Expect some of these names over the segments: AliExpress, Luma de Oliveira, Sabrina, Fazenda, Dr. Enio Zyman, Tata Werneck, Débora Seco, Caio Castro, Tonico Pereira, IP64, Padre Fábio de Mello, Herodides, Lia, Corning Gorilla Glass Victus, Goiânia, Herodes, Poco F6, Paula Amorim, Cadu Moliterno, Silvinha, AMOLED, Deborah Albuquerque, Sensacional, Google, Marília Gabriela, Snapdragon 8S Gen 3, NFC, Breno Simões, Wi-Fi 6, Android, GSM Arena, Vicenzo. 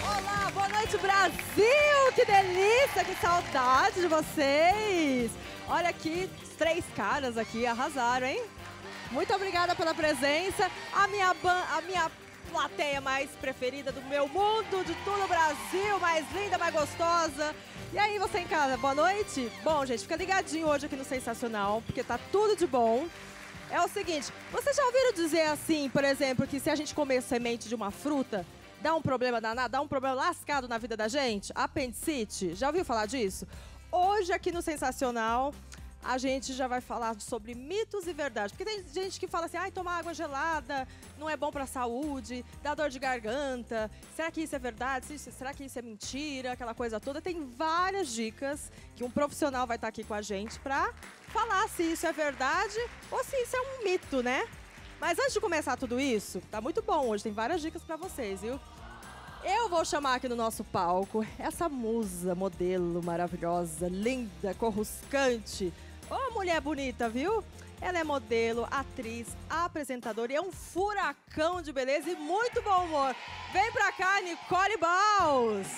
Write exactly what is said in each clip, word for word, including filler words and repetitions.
Olá, boa noite, Brasil! Que delícia, que saudade de vocês! Olha aqui, três caras aqui, arrasaram, hein? Muito obrigada pela presença. A minha ban... a minha plateia mais preferida do meu mundo, de todo o Brasil, mais linda, mais gostosa. E aí, você em casa, boa noite? Bom, gente, fica ligadinho hoje aqui no Sensacional, porque tá tudo de bom. É o seguinte, vocês já ouviram dizer assim, por exemplo, que se a gente comer semente de uma fruta, dá um problema danado, dá um problema lascado na vida da gente? Apendicite, já ouviu falar disso? Hoje aqui no Sensacional... a gente já vai falar sobre mitos e verdades. Porque tem gente que fala assim, ai, tomar água gelada não é bom pra saúde, dá dor de garganta, será que isso é verdade? Será que isso é mentira? Aquela coisa toda. Tem várias dicas que um profissional vai estar aqui com a gente pra falar se isso é verdade ou se isso é um mito, né? Mas antes de começar tudo isso, tá muito bom hoje, tem várias dicas pra vocês, viu? Eu vou chamar aqui no nosso palco essa musa, modelo maravilhosa, linda, coruscante. Ô, mulher bonita, viu? Ela é modelo, atriz, apresentadora e é um furacão de beleza e muito bom humor. Vem pra cá, Nicole Bahls.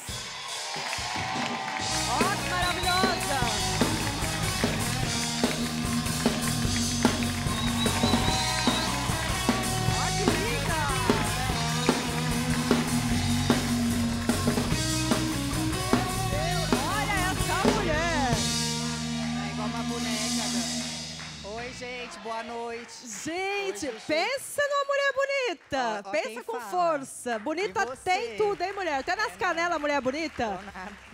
Ó, que maravilhosa! Gente, boa noite. Gente, Oi, pensa numa mulher bonita. Ó, ó, pensa com fala. força. Bonita tem tudo, hein, mulher? Até nas é canelas, mulher bonita.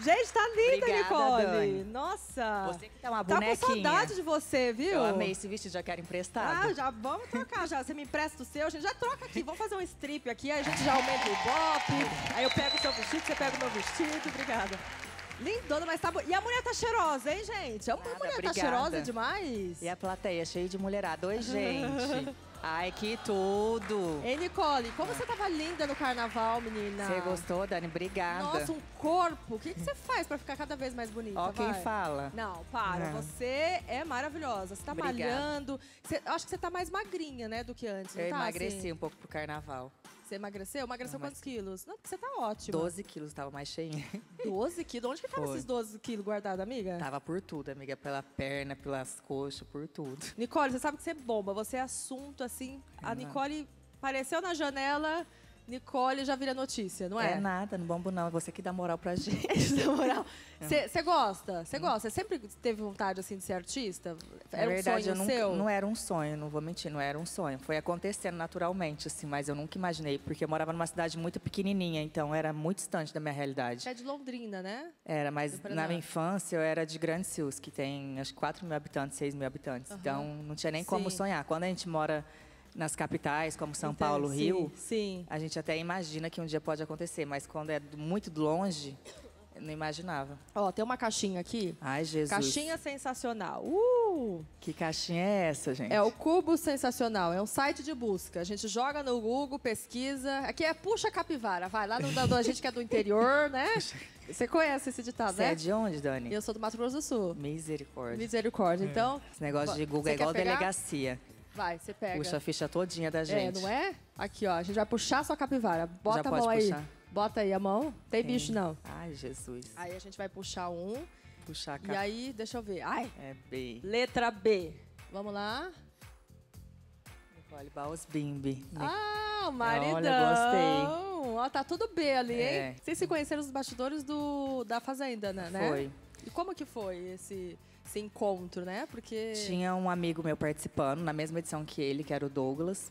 Gente, tá linda, Obrigada, Nicole. Dani. Nossa. Você que tá uma bonequinha. Tá com saudade de você, viu? Eu amei esse vestido, já quero emprestado. Ah, já vamos trocar já. Você me empresta o seu, a gente já troca aqui. Vamos fazer um strip aqui, aí a gente já aumenta o bope. Aí eu pego o seu vestido, você pega o meu vestido. Obrigada. Lindona, mas tá boa. E a mulher tá cheirosa, hein, gente? A mulher Obrigada. tá cheirosa demais. E a plateia cheia de mulherada. Oi, gente. Ai, que tudo. Ei, Nicole, como você tava linda no carnaval, menina. Você gostou, Dani? Obrigada. Nossa, um corpo. O que, que você faz pra ficar cada vez mais bonita? Ó, quem vai? fala. Não, para. Não. Você é maravilhosa. Você tá Obrigada. malhando. Você, acho que você tá mais magrinha, né, do que antes, não Eu tá, emagreci assim? um pouco pro carnaval. Você emagreceu? Emagreceu não, quantos mas... quilos? Não, porque você tá ótima. doze quilos, tava mais cheinha. doze quilos? Onde que tava Foi. esses doze quilos guardados, amiga? Tava por tudo, amiga. Pela perna, pelas coxas, por tudo. Nicole, você sabe que você é bomba. Você é assunto, assim... É a nada. Nicole apareceu na janela, Nicole já vira notícia, não é? É nada, não bombo não. É você que dá moral pra gente. Dá moral. Você gosta? Você gosta? Você sempre teve vontade, assim, de ser artista? Era na verdade, um sonho eu seu? Não, não era um sonho, não vou mentir, não era um sonho. Foi acontecendo naturalmente, assim, mas eu nunca imaginei, porque eu morava numa cidade muito pequenininha, então era muito distante da minha realidade. Você é de Londrina, né? Era, mas na minha infância eu era de Grandes Rios, que tem acho que quatro mil habitantes, seis mil habitantes. Uhum. Então não tinha nem Sim. como sonhar. Quando a gente mora nas capitais, como São então, Paulo, sim, Rio, sim. a gente até imagina que um dia pode acontecer, mas quando é muito longe... não imaginava. Ó, tem uma caixinha aqui. Ai, Jesus. Caixinha Sensacional. Uh! Que caixinha é essa, gente? É o Cubo Sensacional. É um site de busca. A gente joga no Google, pesquisa. Aqui é puxa capivara. Vai lá no da gente que é do interior, né? Você conhece esse ditado, Cê né? Você é de onde, Dani? Eu sou do Mato Grosso do Sul. Misericórdia. Misericórdia. É. Então... esse negócio de Google é igual pegar? delegacia. Vai, você pega. Puxa a ficha todinha da gente. É, não é? Aqui, ó. A gente vai puxar a sua capivara. Bota Já a mão aí. Puxar. Bota aí a mão. Tem Sim. bicho, não? Ai, Jesus. Aí a gente vai puxar um. Puxar a cara. E aí, deixa eu ver. Ai. É B. Letra B. Vamos lá. Nicole Bahls Bimbi. Ah, maridão. Olha, gostei. Ó, tá tudo B ali, é. hein? Vocês se conheceram nos bastidores do, da Fazenda, né? Foi. E como que foi esse... esse encontro, né? Porque... tinha um amigo meu participando, na mesma edição que ele, que era o Douglas.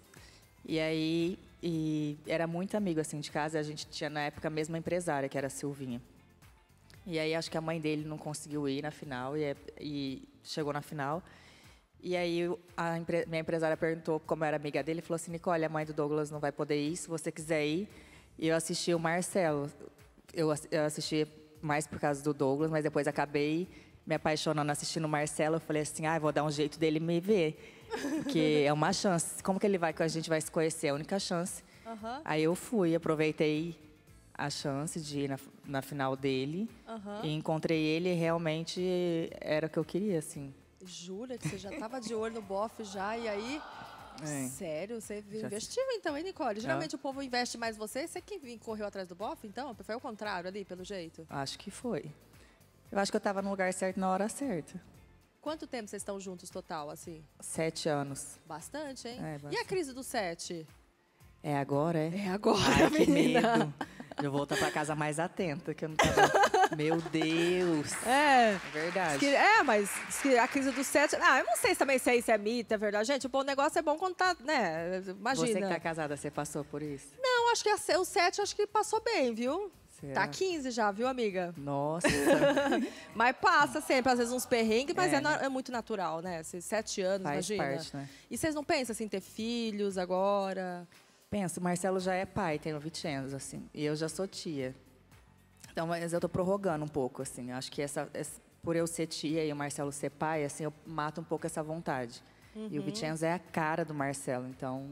E aí, e era muito amigo, assim, de casa. A gente tinha, na época, a mesma empresária, que era a Silvinha. E aí, acho que a mãe dele não conseguiu ir na final, e, é, e chegou na final. E aí a empre... minha empresária perguntou, como eu era amiga dele, falou assim, Nicole, a mãe do Douglas não vai poder ir, se você quiser ir. E eu assisti o Marcelo. Eu assisti mais por causa do Douglas, mas depois acabei me apaixonando assistindo o Marcelo. Eu falei assim, ah, vou dar um jeito dele me ver. Porque é uma chance. Como que ele vai, que a gente vai se conhecer? É a única chance. Uhum. Aí eu fui, aproveitei a chance de ir na, na final dele. Uhum. E encontrei ele e realmente era o que eu queria, assim. Jura que você já tava de olho no Boff já, e aí... É. Sério? Você investiu então, hein, Nicole? Geralmente é. o povo investe mais você. Você que correu atrás do Boff, então? Foi o contrário ali, pelo jeito? Acho que foi. Eu acho que eu tava no lugar certo na hora certa. Quanto tempo vocês estão juntos total, assim? Sete anos. Bastante, hein? É, bastante. E a crise do sete? É agora, é? É agora, ai, que medo. Eu vou voltar pra casa mais atenta, que eu não tava... Meu Deus! É. É verdade. Que, é, mas que a crise do sete... Ah, eu não sei também se é isso, é mito, é verdade. Gente, o negócio é bom quando tá, né? Imagina. Você que tá casada, você passou por isso? Não, acho que a, o sete, acho que passou bem, viu? Será? Tá quinze já, viu, amiga? Nossa! Mas passa sempre, às vezes uns perrengues, mas é, é, na, é muito natural, né? Sete anos, faz, imagina. Parte, né? E vocês não pensam, assim, ter filhos agora? Penso, o Marcelo já é pai, tem o Vicenzo, assim, e eu já sou tia. Então, mas eu tô prorrogando um pouco, assim. Acho que essa, essa, por eu ser tia e o Marcelo ser pai, assim, eu mato um pouco essa vontade. Uhum. E o Vicenzo é a cara do Marcelo, então...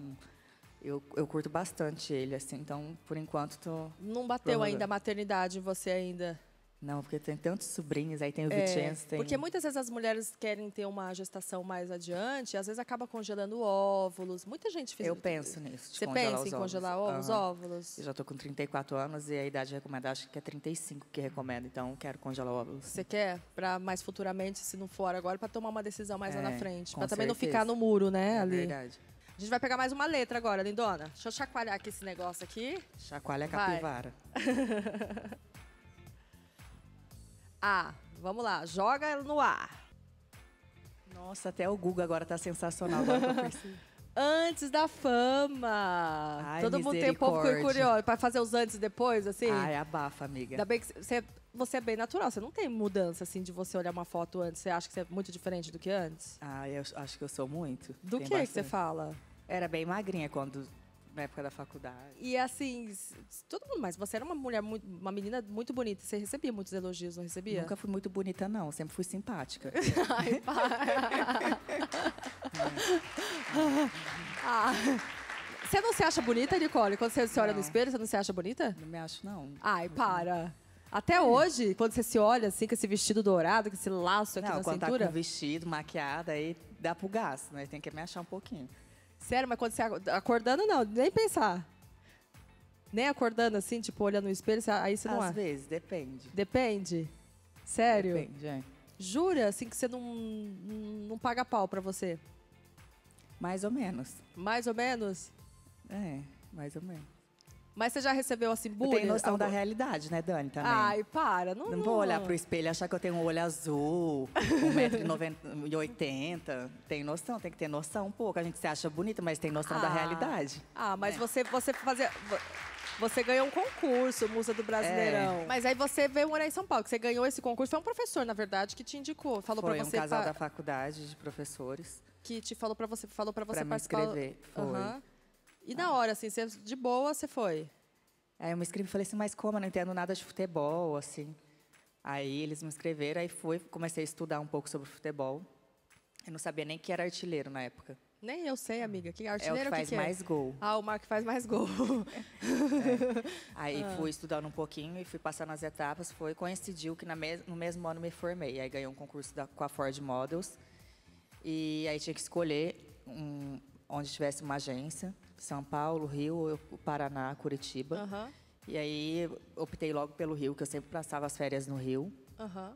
Eu, eu curto bastante ele, assim, então, por enquanto, tô... Não bateu ainda a maternidade em você ainda? Não, porque tem tantos sobrinhos, aí tem o é, Vicenzo, tem... Porque muitas vezes as mulheres querem ter uma gestação mais adiante, às vezes acaba congelando óvulos, muita gente... Fez... Eu penso nisso, você pensa em congelar óvulos? Uhum. óvulos? Eu já tô com trinta e quatro anos e a idade recomendada, acho que é trinta e cinco que recomenda, então quero congelar óvulos. Você quer, para mais futuramente, se não for agora, para tomar uma decisão mais é, lá na frente, para também não ficar no muro, né, é, ali? É verdade. A gente vai pegar mais uma letra agora, lindona. Deixa eu chacoalhar aqui esse negócio aqui. Chacoalha a capivara. Ah, vamos lá. Joga no ar. Nossa, até o Google agora tá sensacional. Antes da fama. Ai, todo mundo tem um pouco curioso. Pra fazer os antes e depois, assim. Ai, abafa, amiga. Ainda bem que você, você é bem natural. Você não tem mudança, assim, de você olhar uma foto antes. Você acha que você é muito diferente do que antes? Ah, eu acho que eu sou muito. Do que, que você fala? Era bem magrinha quando... Na época da faculdade. E assim, todo mundo mais. Você era uma mulher, muito, uma menina muito bonita. Você recebia muitos elogios, não recebia? Nunca fui muito bonita, não. Sempre fui simpática. Ai, para. Ah. Você não se acha bonita, Nicole? Quando você se olha não. no espelho, você não se acha bonita? Não me acho, não. Ai, para. Até hoje, quando você se olha assim, com esse vestido dourado, com esse laço aqui não, na cintura... Não, quando tá com vestido, maquiada, aí dá pro gasto, né? Tem que me achar um pouquinho. Sério, mas quando você acordando, não, nem pensar. Nem acordando assim, tipo, olhando no espelho, aí você não acha. Às vezes, depende. Depende? Sério? Depende, é. Jura, assim, que você não, não paga pau pra você? Mais ou menos. Mais ou menos? É, mais ou menos. Mas você já recebeu, assim, bullying? Eu tenho noção da realidade, né, Dani, também. Ai, para, não... Não vou olhar pro espelho e achar que eu tenho um olho azul, um metro e oitenta. Tem noção, tem que ter noção um pouco. A gente se acha bonita, mas tem noção ah. da realidade. Ah, mas é. você, você fazia... Você ganhou um concurso, Musa do Brasileirão. É. Mas aí você veio morar em São Paulo, que você ganhou esse concurso. Foi um professor, na verdade, que te indicou. Falou foi pra você... um casal pra... da faculdade de professores. Que te falou pra você, falou pra você pra participar... Pra me inscrever, foi. Uhum. E na hora, assim, você, de boa, você foi? Aí eu me inscrevi e falei assim, mas como? Eu não entendo nada de futebol, assim. Aí eles me inscreveram, aí fui, comecei a estudar um pouco sobre futebol. Eu não sabia nem que era artilheiro na época. Nem eu sei, amiga. Que artilheiro é o que faz que que mais é? Gol. Ah, o Marco faz mais gol. É. Aí ah. fui estudando um pouquinho e fui passando as etapas. Foi, coincidiu que na mes, no mesmo ano me formei. Aí ganhei um concurso da, com a Ford Models. E aí tinha que escolher um, onde tivesse uma agência. São Paulo, Rio, Paraná, Curitiba. Uhum. E aí, optei logo pelo Rio, que eu sempre passava as férias no Rio. Uhum.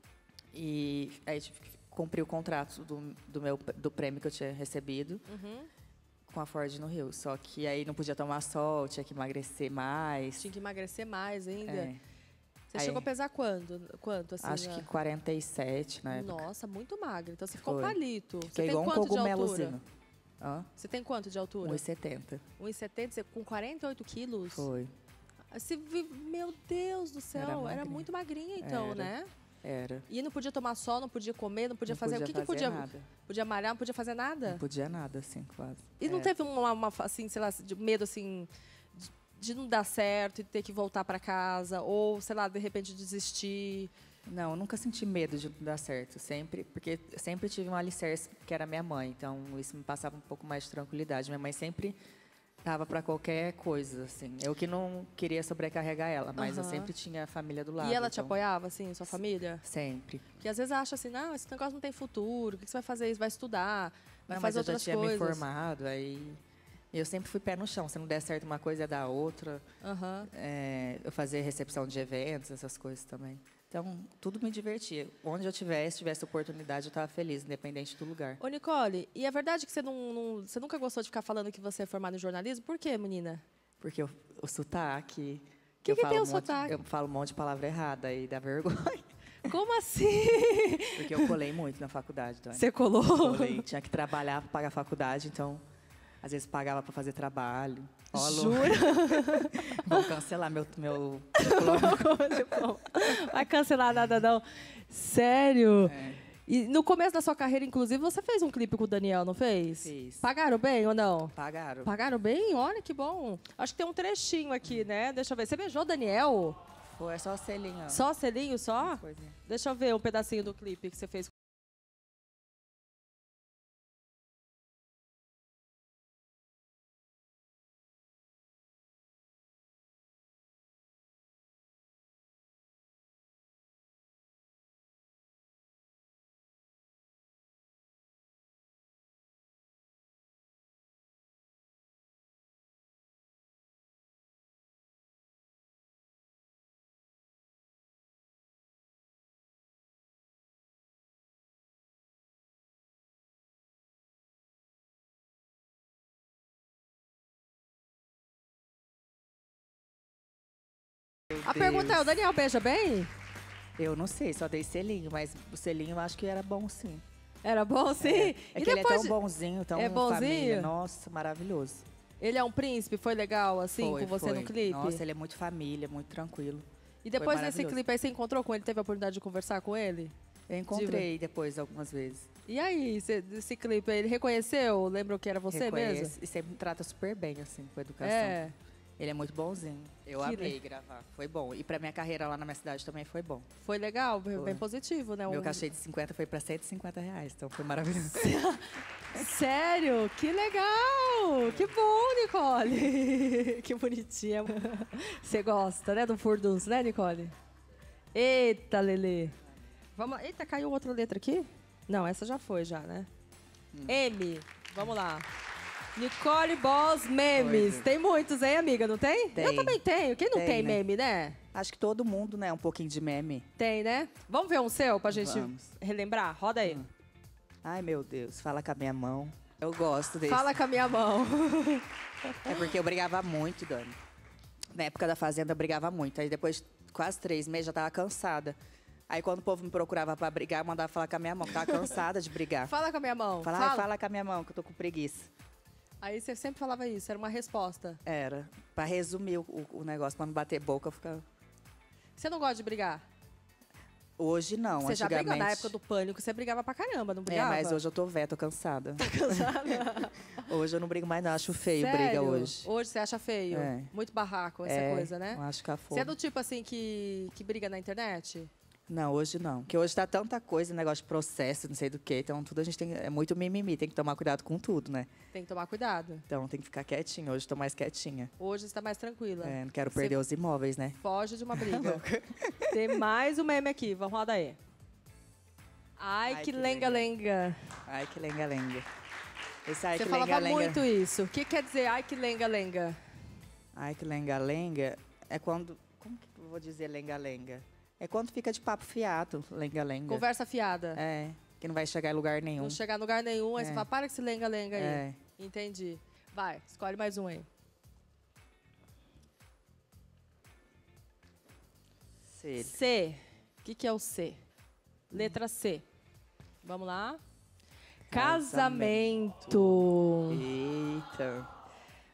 E aí, tive que cumprir o contrato do, do, meu, do prêmio que eu tinha recebido uhum. com a Ford no Rio. Só que aí, não podia tomar sol, tinha que emagrecer mais. Tinha que emagrecer mais ainda. É. Você aí, chegou a pesar quando? Quanto, assim, acho já? que quarenta e sete, na época. Nossa, muito magra. Então, você ficou Foi. palito. Você tem quanto um cogumelozinho de altura? Ah. Você tem quanto de altura? um e setenta. um e setenta, com quarenta e oito quilos? Foi. Você, meu Deus do céu, era, era muito magrinha então, era. né? Era. E não podia tomar sol, não podia comer, não podia não fazer... Podia o que, fazer que podia? Nada. Podia malhar, não podia fazer nada? Não podia nada, assim, quase. E era. Não teve uma, uma, assim, sei lá, de medo, assim... De não dar certo e ter que voltar para casa, ou, sei lá, de repente desistir? Não, eu nunca senti medo de não dar certo, sempre, porque sempre tive um alicerce que era minha mãe, então isso me passava um pouco mais de tranquilidade. Minha mãe sempre tava para qualquer coisa, assim. Eu que não queria sobrecarregar ela, mas uhum. eu sempre tinha a família do lado. E ela então... te apoiava, assim, sua família? Sempre. Porque às vezes acha assim, não, esse negócio não tem futuro, o que você vai fazer isso? Vai estudar, vai fazer outras coisas. Mas eu já tinha me formado, aí... Eu sempre fui pé no chão, se não der certo uma coisa, é da outra. Uhum. É, eu fazia recepção de eventos, essas coisas também. Então, tudo me divertia. Onde eu tivesse, tivesse oportunidade, eu estava feliz, independente do lugar. Ô, Nicole, e é verdade que você, não, não, você nunca gostou de ficar falando que você é formada em jornalismo? Por quê, menina? Porque o, o sotaque... Que, que, eu, que falo tem um sotaque? Monte, eu falo um monte de palavra errada e dá vergonha. Como assim? Porque eu colei muito na faculdade. Então, você colou? Colei, tinha que trabalhar para pagar a faculdade, então... Às vezes pagava para fazer trabalho. Oh, jura? Vão cancelar meu... meu, meu vai cancelar nada, não. Sério? É. E no começo da sua carreira, inclusive, você fez um clipe com o Daniel, não fez? Fiz. Pagaram bem ou não? Pagaram. Pagaram bem? Olha, que bom. Acho que tem um trechinho aqui, né? Deixa eu ver. Você beijou o Daniel? Foi, é só selinho. Só selinho, só? Coisinha. Deixa eu ver um pedacinho do clipe que você fez. A pergunta é, o Daniel beija bem? Eu não sei, só dei selinho, mas o selinho eu acho que era bom, sim. Era bom, sim? É, é e que depois... ele é tão bonzinho, tão é bonzinho? Família. Nossa, maravilhoso. Ele é um príncipe? Foi legal, assim, foi, com você foi. No clipe? Nossa, ele é muito família, muito tranquilo. E depois desse clipe aí, você encontrou com ele? Teve a oportunidade de conversar com ele? Eu encontrei Diva. Depois, algumas vezes. E aí, esse, esse clipe, ele reconheceu? Lembrou que era você Reconhece, mesmo? E sempre me trata super bem, assim, com a educação. É. Ele é muito bonzinho. Eu que amei gravar. Foi bom. E pra minha carreira lá na minha cidade também foi bom. Foi legal, foi bem positivo, né? Meu cachê de cinquenta foi pra cento e cinquenta reais, então foi maravilhoso. Sério? Que legal! Que bom, Nicole! Que bonitinha. Você gosta, né, do furdunço, né, Nicole? Eita, Lelê. Vamos... Eita, caiu outra letra aqui? Não, essa já foi, já, né? Hum. M. Vamos lá. Nicole Bahls memes. Foi. Tem muitos, hein, amiga? Não tem? tem? Eu também tenho. Quem não tem, tem né? meme, né? Acho que todo mundo, né? Um pouquinho de meme. Tem, né? Vamos ver um seu pra gente Vamos. relembrar? Roda aí. Hum. Ai, meu Deus. Fala com a minha mão. Eu gosto desse. Fala com a minha mão. É porque eu brigava muito, Dani. Na época da Fazenda, eu brigava muito. Aí depois de quase três meses, já tava cansada. Aí quando o povo me procurava pra brigar, eu mandava falar com a minha mão. Eu tava cansada de brigar. Fala com a minha mão. Fala, fala. fala com a minha mão, que eu tô com preguiça. Aí você sempre falava isso, era uma resposta. Era. Pra resumir o, o negócio, pra não bater boca, eu ficava... Você não gosta de brigar? Hoje não, você antigamente... Você já brigou na época do Pânico, você brigava pra caramba, não brigava? É, mas hoje eu tô velha, tô cansada. Tá cansada? Hoje eu não brigo mais, não, acho feio. Sério? Briga hoje. Hoje você acha feio? É. Muito barraco, essa é, coisa, né? Eu acho que a foda. Você é do tipo, assim, que, que briga na internet? Não, hoje não. Porque hoje tá tanta coisa, negócio de processo, não sei do que. Então, tudo a gente tem... É muito mimimi, tem que tomar cuidado com tudo, né? Tem que tomar cuidado. Então, tem que ficar quietinha. Hoje eu tô mais quietinha. Hoje você tá mais tranquila. É, não quero perder você os imóveis, né? Foge de uma briga. Tem mais um meme aqui. Vamos rodar aí. Ai, ai que lenga-lenga. Ai, que lenga-lenga. Esse ai você que falava lenga, muito lenga. Isso. O que quer dizer ai, que lenga-lenga? Ai, que lenga-lenga é quando... Como que eu vou dizer lenga-lenga? É quando fica de papo fiado, lenga-lenga. Conversa fiada. É, que não vai chegar em lugar nenhum. Não chegar em lugar nenhum, aí é. Você fala, para que esse lenga-lenga aí. É. Entendi. Vai, escolhe mais um aí. C. C. O que, que é o C? Letra C. Vamos lá. Casamento. Casamento. Eita.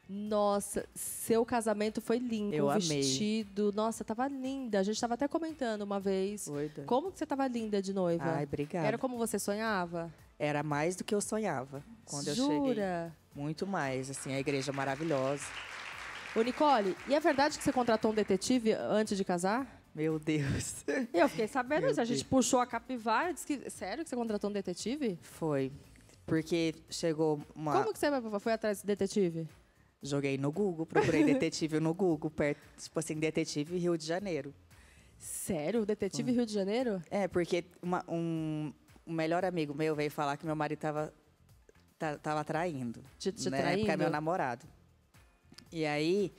Nossa, seu casamento foi lindo. Eu amei. Vestido. Nossa, tava linda. A gente tava até comentando uma vez. Oida. Como que você tava linda de noiva? Ai, obrigada. Era como você sonhava? Era mais do que eu sonhava quando Jura? eu cheguei. Muito mais, assim, a igreja maravilhosa. Ô, Nicole, e é verdade que você contratou um detetive antes de casar? Meu Deus. Eu fiquei sabendo isso. A gente puxou a capivara e disse que... Sério que você contratou um detetive? Foi. Porque chegou uma... Como que você foi atrás do detetive? Joguei no Google, procurei detetive no Google, perto, tipo assim, detetive Rio de Janeiro. Sério? Detetive hum. Rio de Janeiro? É, porque uma, um, um melhor amigo meu veio falar que meu marido tava, tá, tava traindo. Te, te né? traindo? Na época, meu namorado. E aí,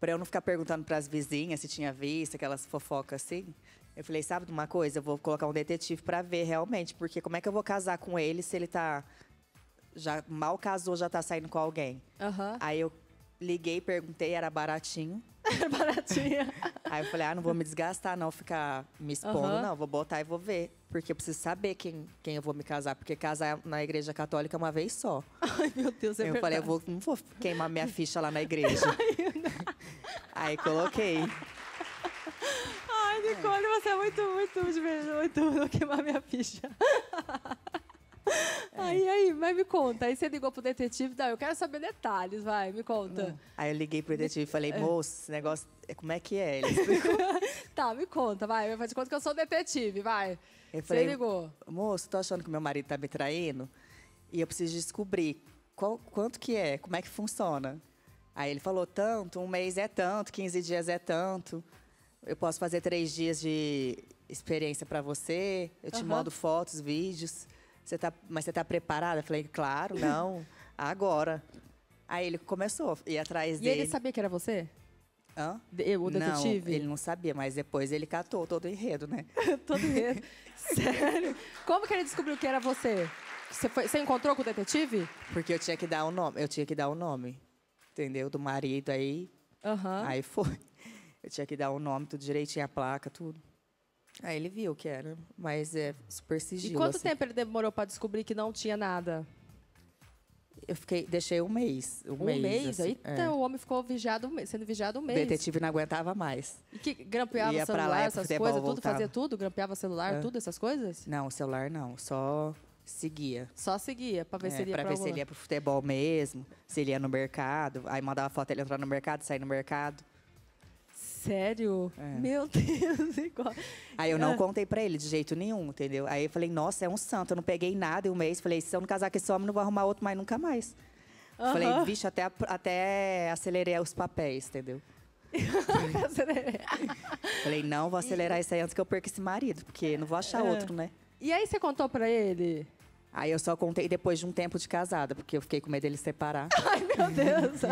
pra eu não ficar perguntando pras vizinhas se tinha visto, aquelas fofocas assim, eu falei, sabe de uma coisa? Eu vou colocar um detetive pra ver realmente, porque como é que eu vou casar com ele se ele tá... Já mal casou, já tá saindo com alguém. Uhum. Aí eu liguei, perguntei, era baratinho. Era baratinho. Aí eu falei, ah, não vou me desgastar, não, ficar me expondo, uhum. não. Vou botar e vou ver. Porque eu preciso saber quem, quem eu vou me casar. Porque casar na igreja católica é uma vez só. Ai, meu Deus, é eu verdade. Eu falei, eu vou, não vou queimar minha ficha lá na igreja. Aí coloquei. Ai, Nicole, é. você é muito, muito, muito, muito queimar minha ficha. É. Aí, aí, mas me conta. Aí você ligou pro detetive. Não, eu quero saber detalhes, vai, me conta. Não. Aí eu liguei pro detetive e falei, moço, esse negócio, como é que é? Ele explicou. Tá, me conta, vai. Eu faço de conta que eu sou detetive, vai. Eu você falei, ligou. Moço, tô achando que meu marido tá me traindo e eu preciso descobrir qual, quanto que é, como é que funciona. Aí ele falou, tanto, um mês é tanto, quinze dias é tanto. Eu posso fazer três dias de experiência pra você. Eu te uhum. mando fotos, vídeos. Você tá, mas você tá preparada? Eu falei, claro, não, agora. Aí ele começou a ir atrás e dele. E ele sabia que era você? Hã? De, o detetive? Não, ele não sabia, mas depois ele catou todo o enredo, né? Todo enredo? Sério? Como que ele descobriu que era você? Você, foi, você encontrou com o detetive? Porque eu tinha que dar o nome, eu tinha que dar o nome, entendeu? Do marido, aí, uhum. aí foi. Eu tinha que dar o nome, tudo direitinho, a placa, tudo. Aí ele viu que era, mas é super sigilo. E quanto assim. tempo ele demorou para descobrir que não tinha nada? Eu fiquei, deixei um mês. Um, um mês? mês assim, Eita, é. o homem ficou vigiado, sendo vigiado um mês. O detetive não aguentava mais. E que grampeava Ia celular, lá, essas coisas, tudo, voltava. fazia tudo? Grampeava celular, é. tudo, essas coisas? Não, o celular não, só seguia. Só seguia, para ver é, se ele ia para Para ver se ele ia pro futebol mesmo, se ele ia no mercado. Aí mandava foto, ele entrar no mercado, sair no mercado. Sério? É. Meu Deus, igual. Aí eu não contei pra ele de jeito nenhum, entendeu? Aí eu falei, nossa, é um santo, eu não peguei nada em um mês. Falei, se eu não casar com esse homem, não vou arrumar outro mais nunca mais. Uh-huh. Falei, vixe, até, até acelerei os papéis, entendeu? Acelerei. Falei, não, vou acelerar isso aí antes que eu perca esse marido, porque não vou achar uh-huh. outro, né? E aí você contou pra ele? Aí eu só contei depois de um tempo de casada, porque eu fiquei com medo dele separar. Ai, meu Deus!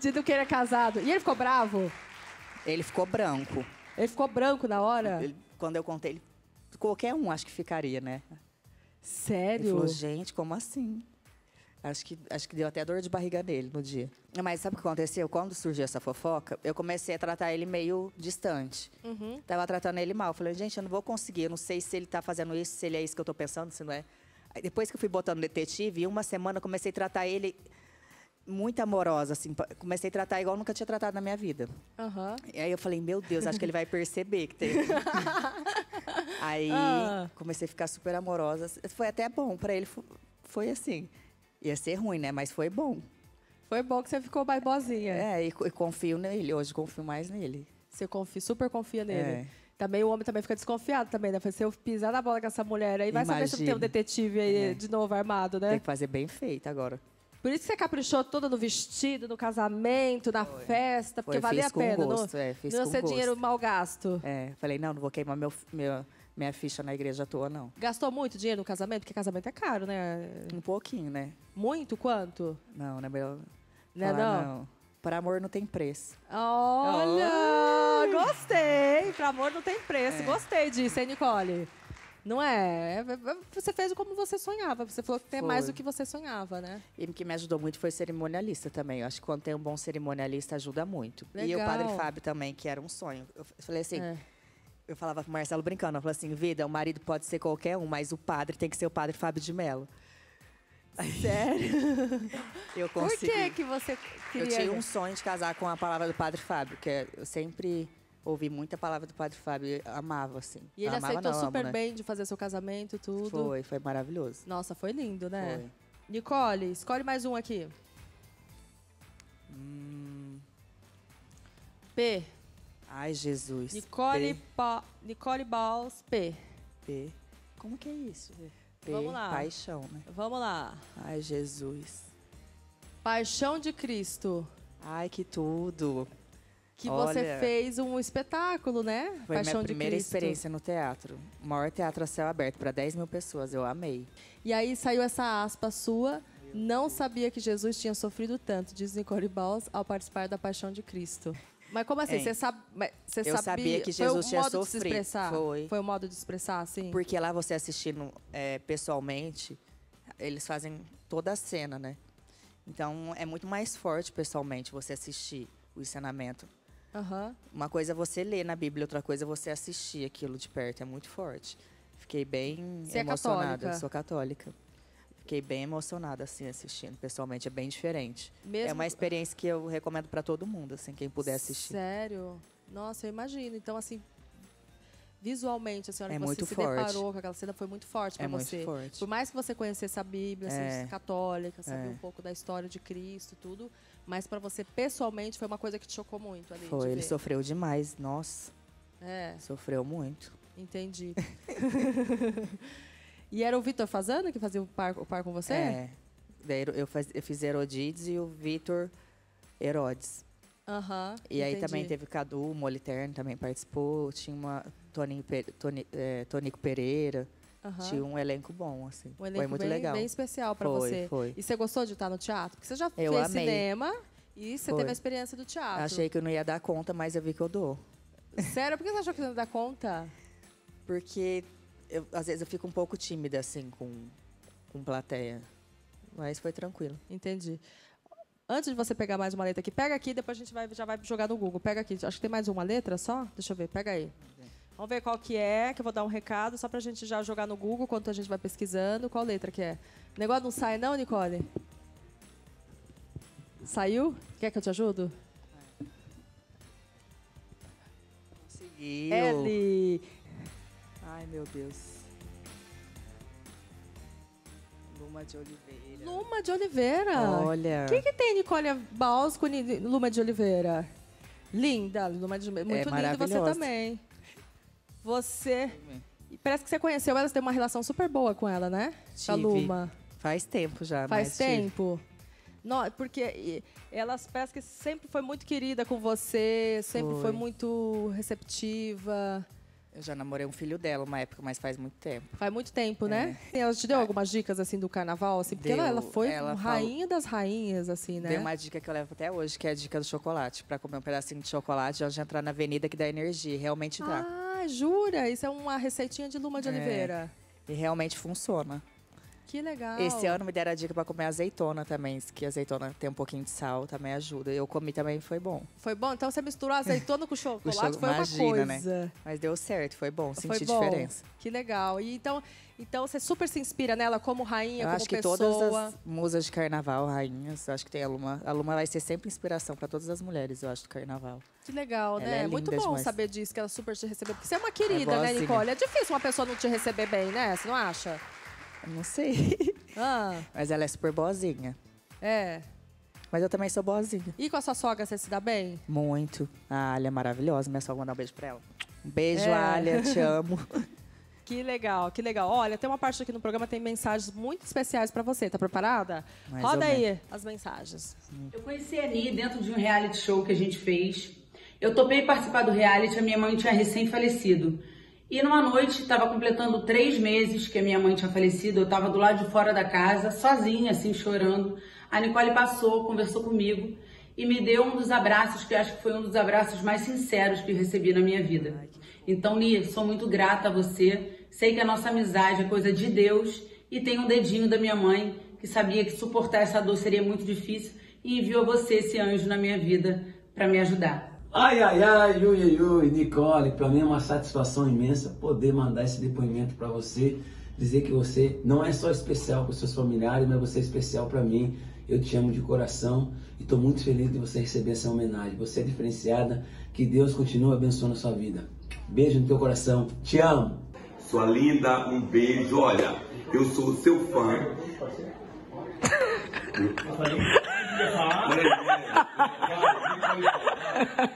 Dito que ele é casado. E ele ficou bravo? Ele ficou branco. Ele ficou branco na hora? Ele, quando eu contei, ele, qualquer um acho que ficaria, né? Sério? Ele falou, gente, como assim? Acho que, acho que deu até dor de barriga nele no dia. Mas sabe o que aconteceu? Quando surgiu essa fofoca, eu comecei a tratar ele meio distante. Uhum. Tava tratando ele mal. Falei, gente, eu não vou conseguir. Eu não sei se ele tá fazendo isso, se ele é isso que eu tô pensando, se não é. Aí, depois que eu fui botando detetive, em uma semana eu comecei a tratar ele... muito amorosa, assim. Comecei a tratar igual eu nunca tinha tratado na minha vida. Uhum. E aí eu falei, meu Deus, acho que ele vai perceber que tem... Aí uhum. comecei a ficar super amorosa. Foi até bom pra ele. Foi assim. Ia ser ruim, né? Mas foi bom. Foi bom que você ficou barbosinha. É, e, e confio nele. Hoje confio mais nele. Você confia, super confia nele. É. Também o homem também fica desconfiado também, né? Se eu pisar na bola com essa mulher aí, vai Imagina. saber se não tem um detetive aí é. de novo armado, né? Tem que fazer bem feito agora. Por isso que você caprichou toda no vestido, no casamento, na Foi. festa, porque Foi, valia a pena. Gosto, não é, fiz não com ser gosto. dinheiro mal gasto. É, falei, não, não vou queimar meu, meu, minha ficha na igreja à toa, não. Gastou muito dinheiro no casamento? Porque casamento é caro, né? Um pouquinho, né? Muito? Quanto? Não, não é melhor não falar, não? não. Pra amor não tem preço. Olha, oh. gostei. Pra amor não tem preço. É. Gostei disso, hein, Nicole? Não é? Você fez como você sonhava. Você falou que tem foi. mais do que você sonhava, né? E o que me ajudou muito foi cerimonialista também. Eu acho que quando tem um bom cerimonialista, ajuda muito. Legal. E o Padre Fábio também, que era um sonho. Eu falei assim... É. Eu falava pro Marcelo brincando. Eu falei assim, vida, o marido pode ser qualquer um, mas o padre tem que ser o Padre Fábio de Mello. Sério? Eu consegui. Por que que você queria? Eu tinha um sonho de casar com a palavra do Padre Fábio, que eu sempre ouvi muita palavra do Padre Fábio e amava, assim. E ele amava, aceitou não, super amo, bem, né? De fazer seu casamento, tudo. Foi, foi maravilhoso. Nossa, foi lindo, né? Foi. Nicole, escolhe mais um aqui. Hum. P. Ai, Jesus. Nicole, pa... Nicole Bahls, P. P. Como que é isso? P. Vamos lá. Paixão, né? Vamos lá. Ai, Jesus. Paixão de Cristo. Ai, que tudo. Que Olha, você fez um espetáculo, né? Foi Paixão minha primeira de Cristo. Experiência no teatro. O maior teatro a céu aberto, para dez mil pessoas. Eu amei. E aí saiu essa aspa sua. Meu não Deus. Sabia que Jesus tinha sofrido tanto, diz Nicole Bahls, ao participar da Paixão de Cristo. Mas como assim? Você sabe, você sabia, sabia que Jesus tinha sofrido. Foi um modo de se expressar? Foi. Foi um modo de expressar, assim? Porque lá você assistindo é, pessoalmente, eles fazem toda a cena, né? Então é muito mais forte pessoalmente você assistir o ensinamento. Uhum. Uma coisa é você ler na Bíblia, outra coisa é você assistir aquilo de perto, é muito forte. Fiquei bem você emocionada, é sou católica. Fiquei bem emocionada, assim, assistindo pessoalmente, é bem diferente. Mesmo... É uma experiência que eu recomendo pra todo mundo, assim, quem puder assistir. Sério? Nossa, eu imagino. Então, assim, visualmente, a senhora é que você se forte. Deparou com aquela cena, foi muito forte pra é você. Muito forte. Por mais que você conhecesse a Bíblia, é. Assim, católica, sabia é. Um pouco da história de Cristo, tudo... Mas pra você, pessoalmente, foi uma coisa que te chocou muito ali. Foi, ele sofreu demais, nossa. É. Sofreu muito. Entendi. E era o Vitor Fazana que fazia o par, o par com você? É. Daí eu, faz, eu fiz Herodides e o Vitor Herodes. Aham, uhum, e aí entendi. Também teve Cadu Moliterno, também participou. Tinha uma Toninho, Toni, é, Tonico Pereira. Uhum. Tinha um elenco bom, assim. Um elenco foi muito bem, legal. Bem especial pra foi, você. Foi. E você gostou de estar no teatro? Porque você já eu fez amei. Cinema e você foi. Teve a experiência do teatro. Achei que eu não ia dar conta, mas eu vi que eu dou. Sério? Por que você achou que não ia dar conta? Porque, eu, às vezes, eu fico um pouco tímida, assim, com, com plateia. Mas foi tranquilo. Entendi. Antes de você pegar mais uma letra aqui, pega aqui, depois a gente vai, já vai jogar no Google. Pega aqui. Acho que tem mais uma letra só? Deixa eu ver. Pega aí. Vamos ver qual que é, que eu vou dar um recado, só pra gente já jogar no Google, enquanto a gente vai pesquisando. Qual letra que é? O negócio não sai não, Nicole? Saiu? Quer que eu te ajudo? Conseguiu. L. Ai, meu Deus. Luma de Oliveira. Luma de Oliveira? Olha. O que que tem, Nicole Bahls com Luma de Oliveira? Linda, Luma de Oliveira. Muito é linda você também. Você... Parece que você conheceu ela, você teve uma relação super boa com ela, né? Tive. A Luma. Faz tempo já, Faz mas tempo. Não, porque ela parece que sempre foi muito querida com você, sempre foi. foi muito receptiva. Eu já namorei um filho dela uma época, mas faz muito tempo. Faz muito tempo, é. Né? Ela te deu algumas dicas, assim, do carnaval? Assim, porque ela, ela foi ela rainha falou... das rainhas, assim, né? Deu uma dica que eu levo até hoje, que é a dica do chocolate. Pra comer um pedacinho de chocolate, já entrar na avenida que dá energia. Realmente dá. Ah. Ah, jura? Isso é uma receitinha de Luma de é, Oliveira. E realmente funciona. Que legal. Esse ano me deram a dica pra comer azeitona também, que azeitona tem um pouquinho de sal, também ajuda. Eu comi também, foi bom. Foi bom? Então você misturou azeitona com chocolate, cho foi imagina, uma coisa. Né? Mas deu certo, foi bom, foi senti bom. Diferença. Que legal. E então, então você super se inspira nela como rainha, eu como acho pessoa. Acho que todas as musas de carnaval, rainhas, acho que tem a Luma. A Luma vai ser sempre inspiração pra todas as mulheres, eu acho, do carnaval. Que legal, ela né? É muito bom demais. Saber disso, que ela super te recebeu. Porque você é uma querida, é né, Nicole? É difícil uma pessoa não te receber bem, né? Você não acha? Eu não sei. Ah. Mas ela é super boazinha. É. Mas eu também sou boazinha. E com a sua sogra, você se dá bem? Muito. A Alia é maravilhosa. Minha sogra, mandar um beijo pra ela. Um beijo, é. Alia. Te amo. Que legal, que legal. Olha, tem uma parte aqui no programa, tem mensagens muito especiais pra você. Tá preparada? Mais Roda aí menos. As mensagens. Eu conheci a Nia dentro de um reality show que a gente fez. Eu topei participar do reality, a minha mãe tinha recém-falecido. E numa noite, estava completando três meses que a minha mãe tinha falecido, eu estava do lado de fora da casa, sozinha, assim, chorando. A Nicole passou, conversou comigo e me deu um dos abraços, que eu acho que foi um dos abraços mais sinceros que eu recebi na minha vida. Então, Nia, sou muito grata a você, sei que a nossa amizade é coisa de Deus e tem um dedinho da minha mãe, que sabia que suportar essa dor seria muito difícil e enviou você, esse anjo, na minha vida para me ajudar. Ai, ai, ai, ui, ui, ui, Nicole, para mim é uma satisfação imensa poder mandar esse depoimento para você dizer que você não é só especial para os seus familiares, mas você é especial para mim. Eu te amo de coração e estou muito feliz de você receber essa homenagem. Você é diferenciada, que Deus continue abençoando a sua vida. Beijo no teu coração, te amo. Sua linda, um beijo. Olha, eu sou seu fã.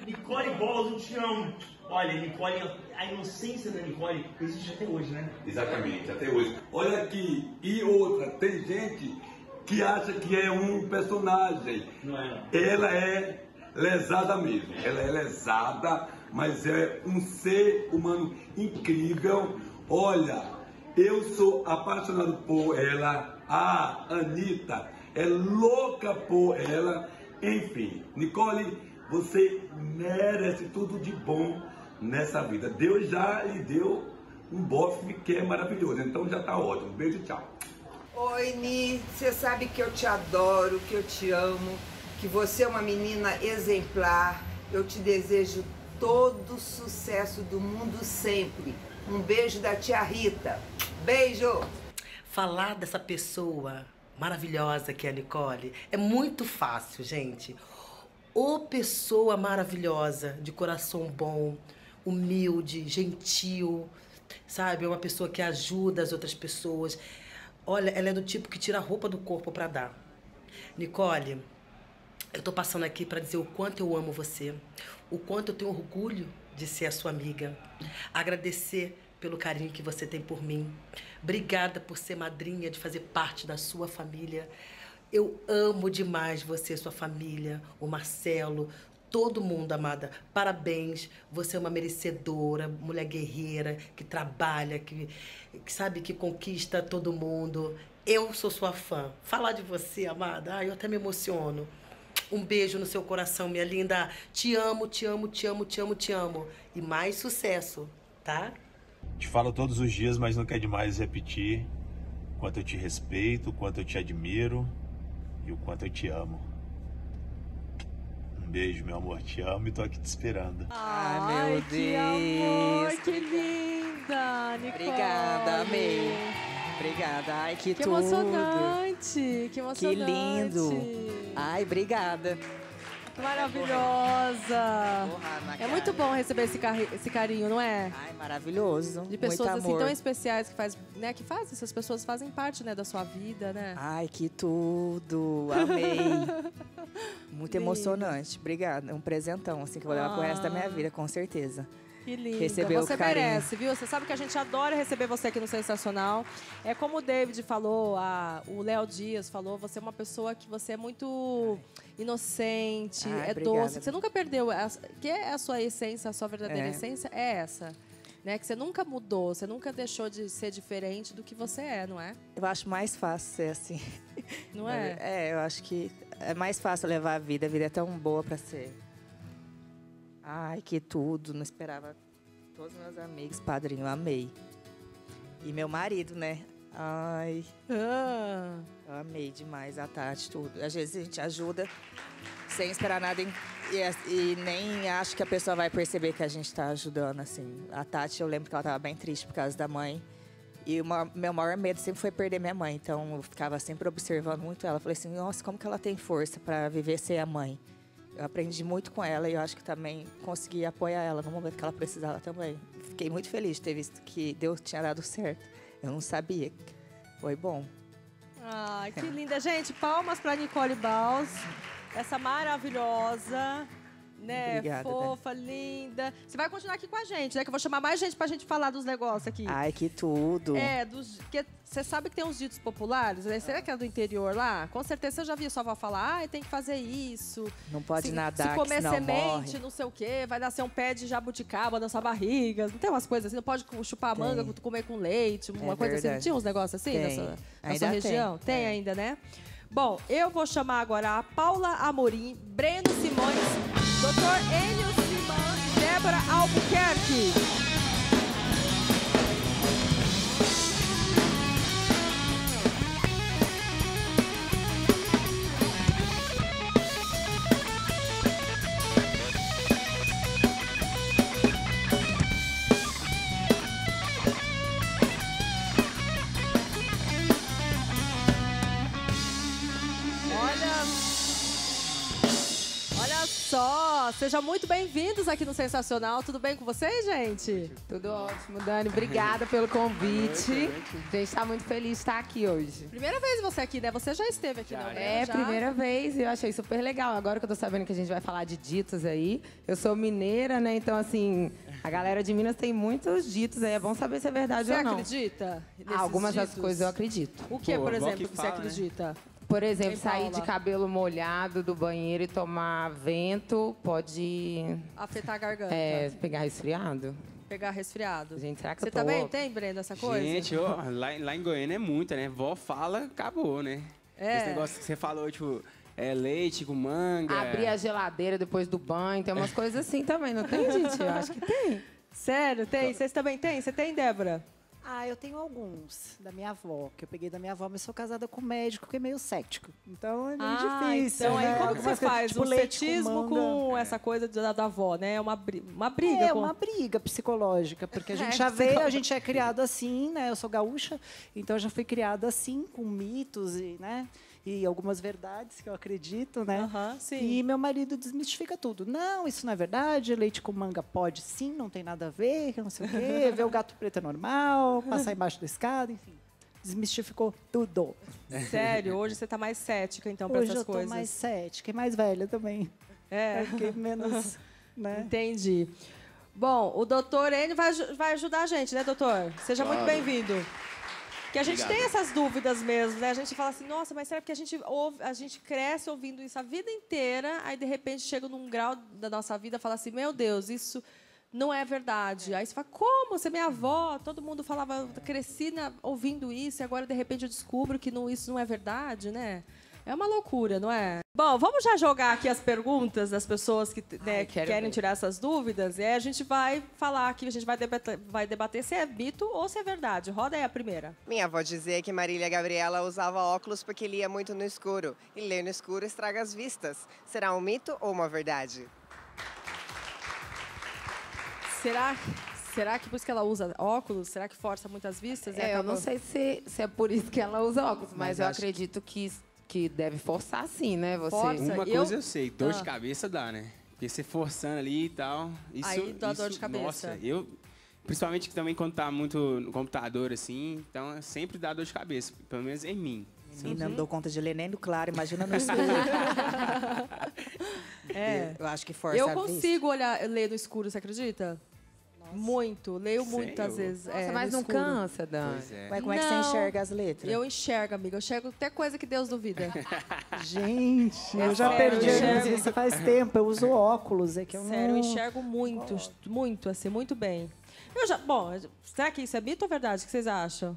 Nicole Bahls, eu te amo. Olha, Nicole, a inocência da Nicole existe até hoje, né? Exatamente, até hoje. Olha aqui, e outra, tem gente que acha que é um personagem. Não é. Ela é lesada mesmo, ela é lesada, mas é um ser humano incrível. Olha, eu sou apaixonado por ela, a Anitta é louca por ela. Enfim, Nicole, você merece tudo de bom nessa vida. Deus já lhe deu um bofe que é maravilhoso, então já tá ótimo. Beijo, tchau. Oi, Ni, você sabe que eu te adoro, que eu te amo, que você é uma menina exemplar. Eu te desejo todo sucesso do mundo sempre. Um beijo da tia Rita. Beijo! Falar dessa pessoa maravilhosa que é a Nicole é muito fácil, gente. Ô pessoa maravilhosa, de coração bom, humilde, gentil, sabe? É uma pessoa que ajuda as outras pessoas. Olha, ela é do tipo que tira a roupa do corpo pra dar. Nicole, eu tô passando aqui pra dizer o quanto eu amo você, o quanto eu tenho orgulho de ser a sua amiga. Agradecer pelo carinho que você tem por mim. Obrigada por ser madrinha, de fazer parte da sua família. Eu amo demais você, sua família, o Marcelo, todo mundo, amada. Parabéns, você é uma merecedora, mulher guerreira, que trabalha, que, que sabe, que conquista todo mundo. Eu sou sua fã. Falar de você, amada, ai, eu até me emociono. Um beijo no seu coração, minha linda. Te amo, te amo, te amo, te amo, te amo. E mais sucesso, tá? Te falo todos os dias, mas nunca é demais repetir o quanto eu te respeito, o quanto eu te admiro e o quanto eu te amo. Um beijo, meu amor, te amo e tô aqui te esperando. Ai, meu Deus! Que amor, que linda, Nicole! Obrigada, amei. Obrigada, ai, que, que tudo! Emocionante, que emocionante! Que lindo! Ai, obrigada. Maravilhosa. É muito bom receber esse, car esse carinho, não é? Ai, maravilhoso. De pessoas muito assim amor. Tão especiais que faz, né, que fazem, essas pessoas fazem parte, né, da sua vida, né? Ai, que tudo. Amei. Muito lindo. Emocionante. Obrigada. É um presentão assim que eu vou levar ah. pro resto da minha vida, com certeza. Que lindo. Recebeu você o carinho. Merece, viu? Você sabe que a gente adora receber você aqui no Sensacional. É como o David falou, a, o Léo Dias falou, você é uma pessoa que você é muito inocente, ai, é obrigada. Doce. Você nunca perdeu, a, que é a sua essência, a sua verdadeira é. Essência é essa. Né? Que você nunca mudou, você nunca deixou de ser diferente do que você é, não é? Eu acho mais fácil ser assim. Não é? É, eu acho que é mais fácil levar a vida. A vida é tão boa pra ser... Ai, que tudo, não esperava. Todos os meus amigos, padrinho, amei. E meu marido, né? Ai, ah. eu amei demais a Tati, tudo. Às vezes a gente ajuda sem esperar nada em, e, e nem acho que a pessoa vai perceber que a gente tá ajudando, assim. A Tati, eu lembro que ela tava bem triste por causa da mãe. E o meu maior medo sempre foi perder minha mãe, então eu ficava sempre observando muito ela. Falei assim, nossa, como que ela tem força pra viver sem a mãe? Eu aprendi muito com ela e eu acho que também consegui apoiar ela no momento que ela precisava também. Fiquei muito feliz de ter visto que Deus tinha dado certo. Eu não sabia. Foi bom. Ah, que linda. Gente, palmas para Nicole Bahls. Essa maravilhosa, né? Obrigada, fofa, né? Linda. Você vai continuar aqui com a gente, né? Que eu vou chamar mais gente pra gente falar dos negócios aqui. Ai, que tudo. É, dos... Você sabe que tem uns ditos populares, né? Será que é do interior lá? Com certeza eu já vi sua avó falar, ah, tem que fazer isso. Não pode se, nadar, se comer que semente, morre. Não sei o quê, vai nascer um pé de jabuticaba na sua barriga. Não tem umas coisas assim? Não pode chupar tem. Manga, comer com leite, uma é coisa verdade. Assim. Não tinha uns negócios assim nessa, na ainda sua região? Tem, tem é. Ainda, né? Bom, eu vou chamar agora a Paula Amorim, Breno Simões... doutor Enio Zyman e Deborah Albuquerque. Olha só, sejam muito bem-vindos aqui no Sensacional. Tudo bem com vocês, gente? Tudo ótimo, Dani. Obrigada pelo convite. A gente tá muito feliz de estar aqui hoje. Primeira vez você aqui, né? Você já esteve aqui, não é? É, primeira vez e eu achei super legal. Agora que eu tô sabendo que a gente vai falar de ditos aí, eu sou mineira, né? Então, assim, a galera de Minas tem muitos ditos aí. É bom saber se é verdade ou não. Você acredita nesses algumas ditos? Das coisas eu acredito. O que, por exemplo, que você acredita? Por exemplo, sair de cabelo molhado do banheiro e tomar vento pode... afetar a garganta. É, pegar resfriado. Pegar resfriado. Gente, será que você eu tô... também tem, Breno, essa coisa? Gente, ó, lá, lá em Goiânia é muita, né? Vó fala, acabou, né? É. Esse negócio que você falou, tipo... é leite com manga... abrir a geladeira depois do banho, tem umas coisas assim também, não tem, gente? Eu acho que tem. Sério, tem? Vocês também têm? Você tem, Débora? Ah, eu tenho alguns da minha avó, que eu peguei da minha avó, mas sou casada com um médico que é meio cético. Então é meio ah, difícil. Então, né? Aí como que você faz? Tipo, um cetismo com, com essa coisa da, da avó, né? É uma, uma briga. É, com... uma briga psicológica, porque a gente é, já veio, a gente é criado assim, né? Eu sou gaúcha, então eu já fui criada assim, com mitos e, né? E algumas verdades que eu acredito, né? Uhum, sim. E meu marido desmistifica tudo. Não, isso não é verdade, leite com manga pode sim, não tem nada a ver, não sei o quê, ver o gato preto é normal, passar embaixo da escada, enfim. Desmistificou tudo. Sério, hoje você tá mais cética, então, para essas coisas? Hoje eu tô mais cética e mais velha também. É. Porque menos, né? Entendi. Bom, o doutor Enio vai, vai ajudar a gente, né, doutor? Seja claro. Muito bem-vindo. Que a gente Obrigado. Tem essas dúvidas mesmo, né? A gente fala assim, nossa, mas será que a gente, ouve, a gente cresce ouvindo isso a vida inteira, aí, de repente, chega num grau da nossa vida e fala assim, meu Deus, isso não é verdade. É. Aí você fala, como? Você é minha avó, todo mundo falava, eu cresci na, ouvindo isso, e agora, de repente, eu descubro que não, isso não é verdade, né? É uma loucura, não é? Bom, vamos já jogar aqui as perguntas das pessoas que, né, Ai, que querem ver. Tirar essas dúvidas. E aí a gente vai falar aqui, a gente vai debater, vai debater se é mito ou se é verdade. Roda aí a primeira. Minha avó dizia que Marília Gabriela usava óculos porque lia muito no escuro. E ler no escuro estraga as vistas. Será um mito ou uma verdade? Será... Será que por isso que ela usa óculos? Será que força muitas vistas? É, eu não sei se, se é por isso que ela usa óculos, mas, mas eu acredito que... que deve forçar sim, né? Você... Força. Uma coisa eu, eu sei, dor ah. de cabeça dá, né? Porque você forçando ali e tal... Isso, aí dá isso, dor de cabeça. Nossa, eu... Principalmente também quando tá muito no computador, assim, então sempre dá dor de cabeça, pelo menos em mim. Menina, uhum. não dou conta de ler nem no claro, imagina no escuro. é. Eu acho que força Eu consigo olhar, ler no escuro, você acredita? Muito, leio muitas vezes. Nossa, é, mas no não escuro. Cansa, Dani. É. Mas como é que não, você enxerga as letras? Eu enxergo, amiga. Eu enxergo até coisa que Deus duvida. Gente, é eu já sério, perdi eu isso faz tempo. Eu uso óculos. É que eu sério, não... eu enxergo muito, oh. muito, assim, muito bem. Eu já, bom, será que isso é mito ou verdade? O que vocês acham?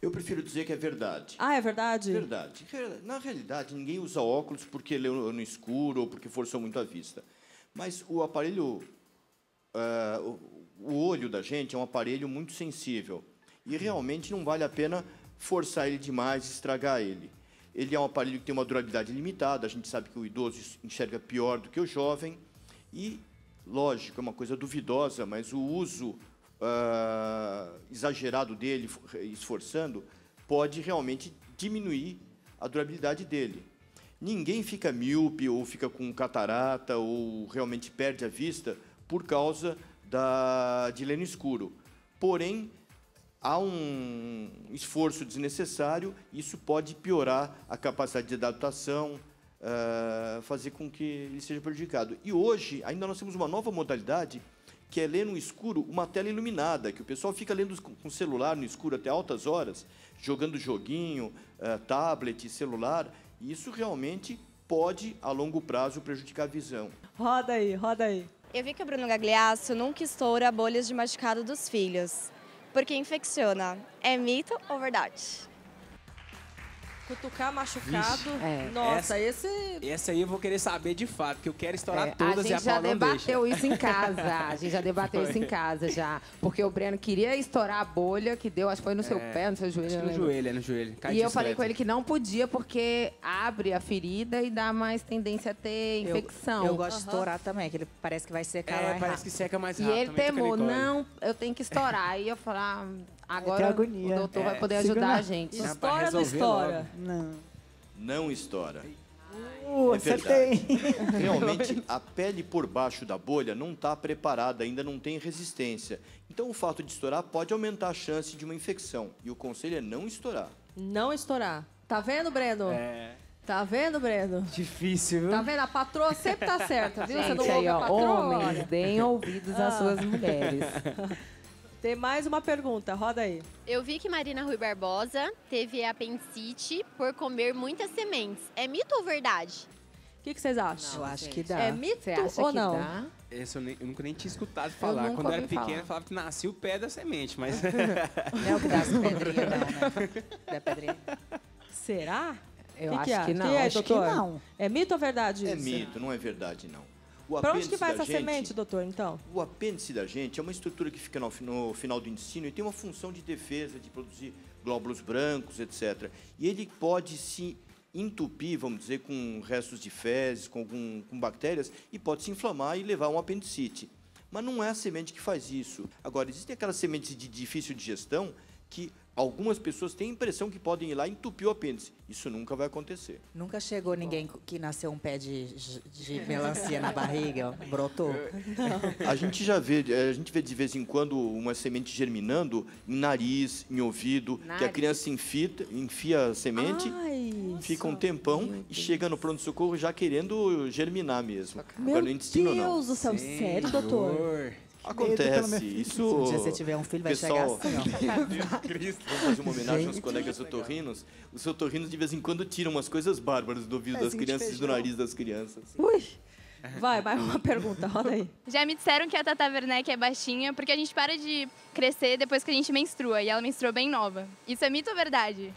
Eu prefiro dizer que é verdade. Ah, é verdade? Verdade. Na realidade, ninguém usa óculos porque leu no escuro ou porque forçou muito a vista. Mas o aparelho... Uh, o olho da gente é um aparelho muito sensível e realmente não vale a pena forçar ele demais, estragar ele. Ele é um aparelho que tem uma durabilidade limitada, a gente sabe que o idoso enxerga pior do que o jovem e, lógico, é uma coisa duvidosa, mas o uso uh, exagerado dele, esforçando, pode realmente diminuir a durabilidade dele. Ninguém fica míope ou fica com catarata ou realmente perde a vista por causa da, de ler no escuro. Porém, há um esforço desnecessário, isso pode piorar a capacidade de adaptação, uh, fazer com que ele seja prejudicado. E hoje, ainda nós temos uma nova modalidade, que é ler no escuro uma tela iluminada, que o pessoal fica lendo com celular no escuro até altas horas, jogando joguinho, uh, tablet, celular, e isso realmente pode, a longo prazo, prejudicar a visão. Roda aí, roda aí. Eu vi que o Bruno Gagliasso nunca estoura bolhas de machucado dos filhos, porque infecciona. É mito ou verdade? Cutucar machucado, Ixi, é. Nossa, essa, esse... Essa aí eu vou querer saber de fato, porque eu quero estourar é, todas e a Paula não deixa. A gente já debateu isso em casa, a gente já debateu isso em casa já, porque o Breno queria estourar a bolha que deu, acho que foi no seu é, pé, no seu joelho. Acho que no joelho, é no joelho. Cai e eu falei com ele que não podia, porque abre a ferida e dá mais tendência a ter infecção. Eu, eu gosto uhum. de estourar também, que ele parece que vai secar é, lá parece que seca mais rápido. E ele temou, não, eu tenho que estourar. E eu falei, ah, agora o doutor é, vai poder ajudar a gente. Estoura ou não estoura? Logo. Não. Não estoura. Uh, Ju, é acertei. Verdade. Realmente, a pele por baixo da bolha não está preparada, ainda não tem resistência. Então, o fato de estourar pode aumentar a chance de uma infecção. E o conselho é não estourar. Não estourar. Tá vendo, Breno? É... Tá vendo, Breno? Difícil, viu? Tá vendo? A patroa sempre tá certa, viu? Gente, você não ouve aí, ó, a patroa? Homens, deem ouvidos ah. às suas mulheres. Tem mais uma pergunta, roda aí. Eu vi que Marina Rui Barbosa teve apendicite por comer muitas sementes. É mito ou verdade? O que, que vocês acham? Não, eu acho que dá. É mito ou não? Dá? Esse eu, nem, eu nunca nem tinha escutado falar. Eu Quando eu era pequena, falar. falava que nascia o pé da semente, mas... Não é o que dá as pedrinhas, não, né? Da pedrinha. Será? Eu que acho que, é? que não, que é, acho doutor? que não. É mito ou verdade isso? É mito, não é verdade, não. Para onde que vai essa gente, semente, doutor, então? O apêndice da gente é uma estrutura que fica no, no final do intestino e tem uma função de defesa, de produzir glóbulos brancos, etcétera. E ele pode se entupir, vamos dizer, com restos de fezes, com, algum, com bactérias, e pode se inflamar e levar a um apendicite. Mas não é a semente que faz isso. Agora, existem aquelas sementes de difícil digestão que... Algumas pessoas têm a impressão que podem ir lá e entupir o apêndice. Isso nunca vai acontecer. Nunca chegou ninguém que nasceu um pé de, de melancia na barriga, brotou? Não. A gente já vê, a gente vê de vez em quando uma semente germinando em nariz, em ouvido, nariz. que a criança enfia, enfia a semente, Ai, fica um tempão e chega no pronto-socorro já querendo germinar mesmo. Meu Agora, Deus não. do céu, sério, doutor? Acontece, isso... Se um dia você tiver um filho, vai pessoal... chegar assim, ó. Vamos fazer uma homenagem aos colegas otorrinos. Os otorrinos, de vez em quando, tiram umas coisas bárbaras do ouvido é, das crianças e do nariz das crianças. Ui! Vai, mais uma pergunta, olha aí. Já me disseram que a Tata Werneck é baixinha porque a gente para de crescer depois que a gente menstrua, e ela menstruou bem nova. Isso é mito ou verdade?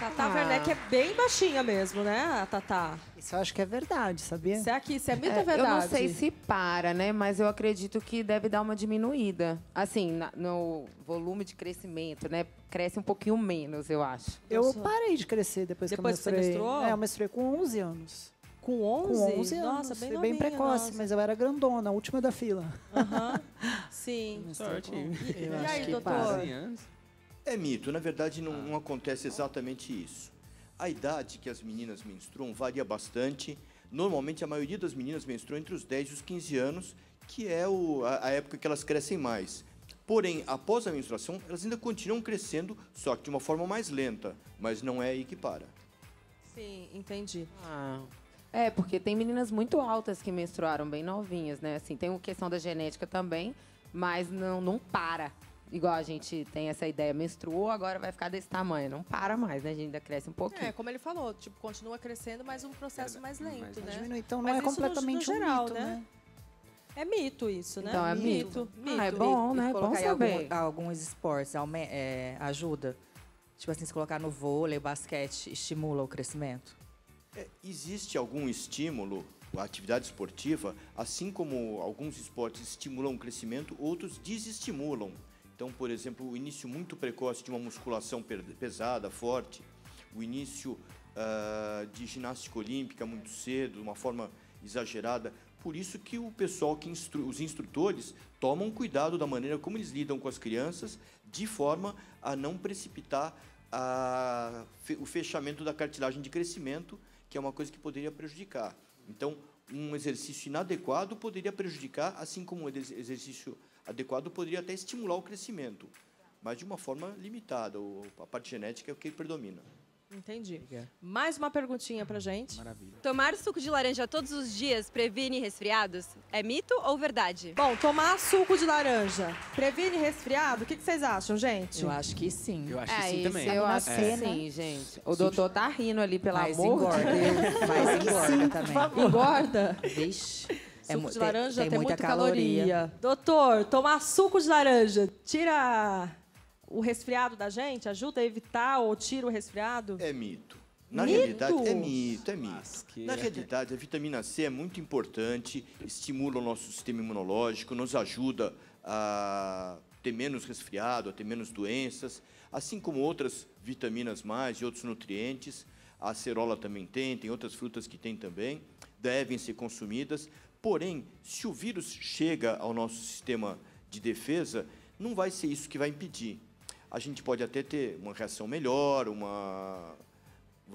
Tata ah. Werneck é bem baixinha mesmo, né, a Tata? Isso eu acho que é verdade, sabia? Será que isso é mito é, ou verdade? Eu não sei se para, né, mas eu acredito que deve dar uma diminuída. Assim, na, no volume de crescimento, né, cresce um pouquinho menos, eu acho. Eu, eu parei de crescer depois, depois que eu menstruei. Depois que você menstruou? É, eu menstruei com onze anos. Com onze? Com onze anos. Nossa, bem, novinha, bem precoce, nossa. Mas eu era grandona, a última da fila. Aham, uhum. Sim. Sorte. E, e aí, doutor? É mito, na verdade não, não acontece exatamente isso. A idade que as meninas menstruam varia bastante. Normalmente a maioria das meninas menstruam entre os dez e os quinze anos, que é o, a, a época que elas crescem mais. Porém, após a menstruação, elas ainda continuam crescendo, só que de uma forma mais lenta. Mas não é aí que para. Sim, entendi. Ah... É, porque tem meninas muito altas que menstruaram, bem novinhas, né? Assim, tem uma questão da genética também, mas não, não para. Igual a gente tem essa ideia, menstruou, agora vai ficar desse tamanho. Não para mais, né? A gente ainda cresce um pouquinho. É, como ele falou, tipo, continua crescendo, mas um processo mais lento, né? Diminui, então não é completamente um mito, né? É mito isso, né? Então é mito. mito. Ah, é bom, né? É bom saber. Alguns esportes é, ajuda? Tipo assim, se colocar no vôlei, basquete, estimula o crescimento? É, existe algum estímulo, a atividade esportiva, assim como alguns esportes estimulam o crescimento, outros desestimulam. Então, por exemplo, o início muito precoce de uma musculação pesada, forte, o início uh, de ginástica olímpica muito cedo, de uma forma exagerada. Por isso que o pessoal, que instru os instrutores, tomam cuidado da maneira como eles lidam com as crianças, de forma a não precipitar a fe o fechamento da cartilagem de crescimento, que é uma coisa que poderia prejudicar. Então, um exercício inadequado poderia prejudicar, assim como um exercício adequado poderia até estimular o crescimento, mas de uma forma limitada. A parte genética é o que predomina. Entendi. Mais uma perguntinha pra gente. Maravilha. Tomar suco de laranja todos os dias previne resfriados? É mito ou verdade? Bom, tomar suco de laranja previne resfriado? O que, que vocês acham, gente? Eu acho que sim. Eu acho é, que sim também. Eu acho é. que sim, gente. O doutor tá rindo ali, pelo Mas amor engorda. de Deus. Mas engorda também. Engorda? Vixe. É suco de laranja tem, tem, tem muita, muita caloria. caloria. Doutor, tomar suco de laranja tira... o resfriado da gente? Ajuda a evitar ou tira o resfriado? É mito. Na mito? realidade, é mito, é mito. Masqueira. Na realidade, a vitamina C é muito importante, estimula o nosso sistema imunológico, nos ajuda a ter menos resfriado, a ter menos doenças, assim como outras vitaminas mais e outros nutrientes. A acerola também tem, tem outras frutas que tem também, devem ser consumidas. Porém, se o vírus chega ao nosso sistema de defesa, não vai ser isso que vai impedir. A gente pode até ter uma reação melhor, uma,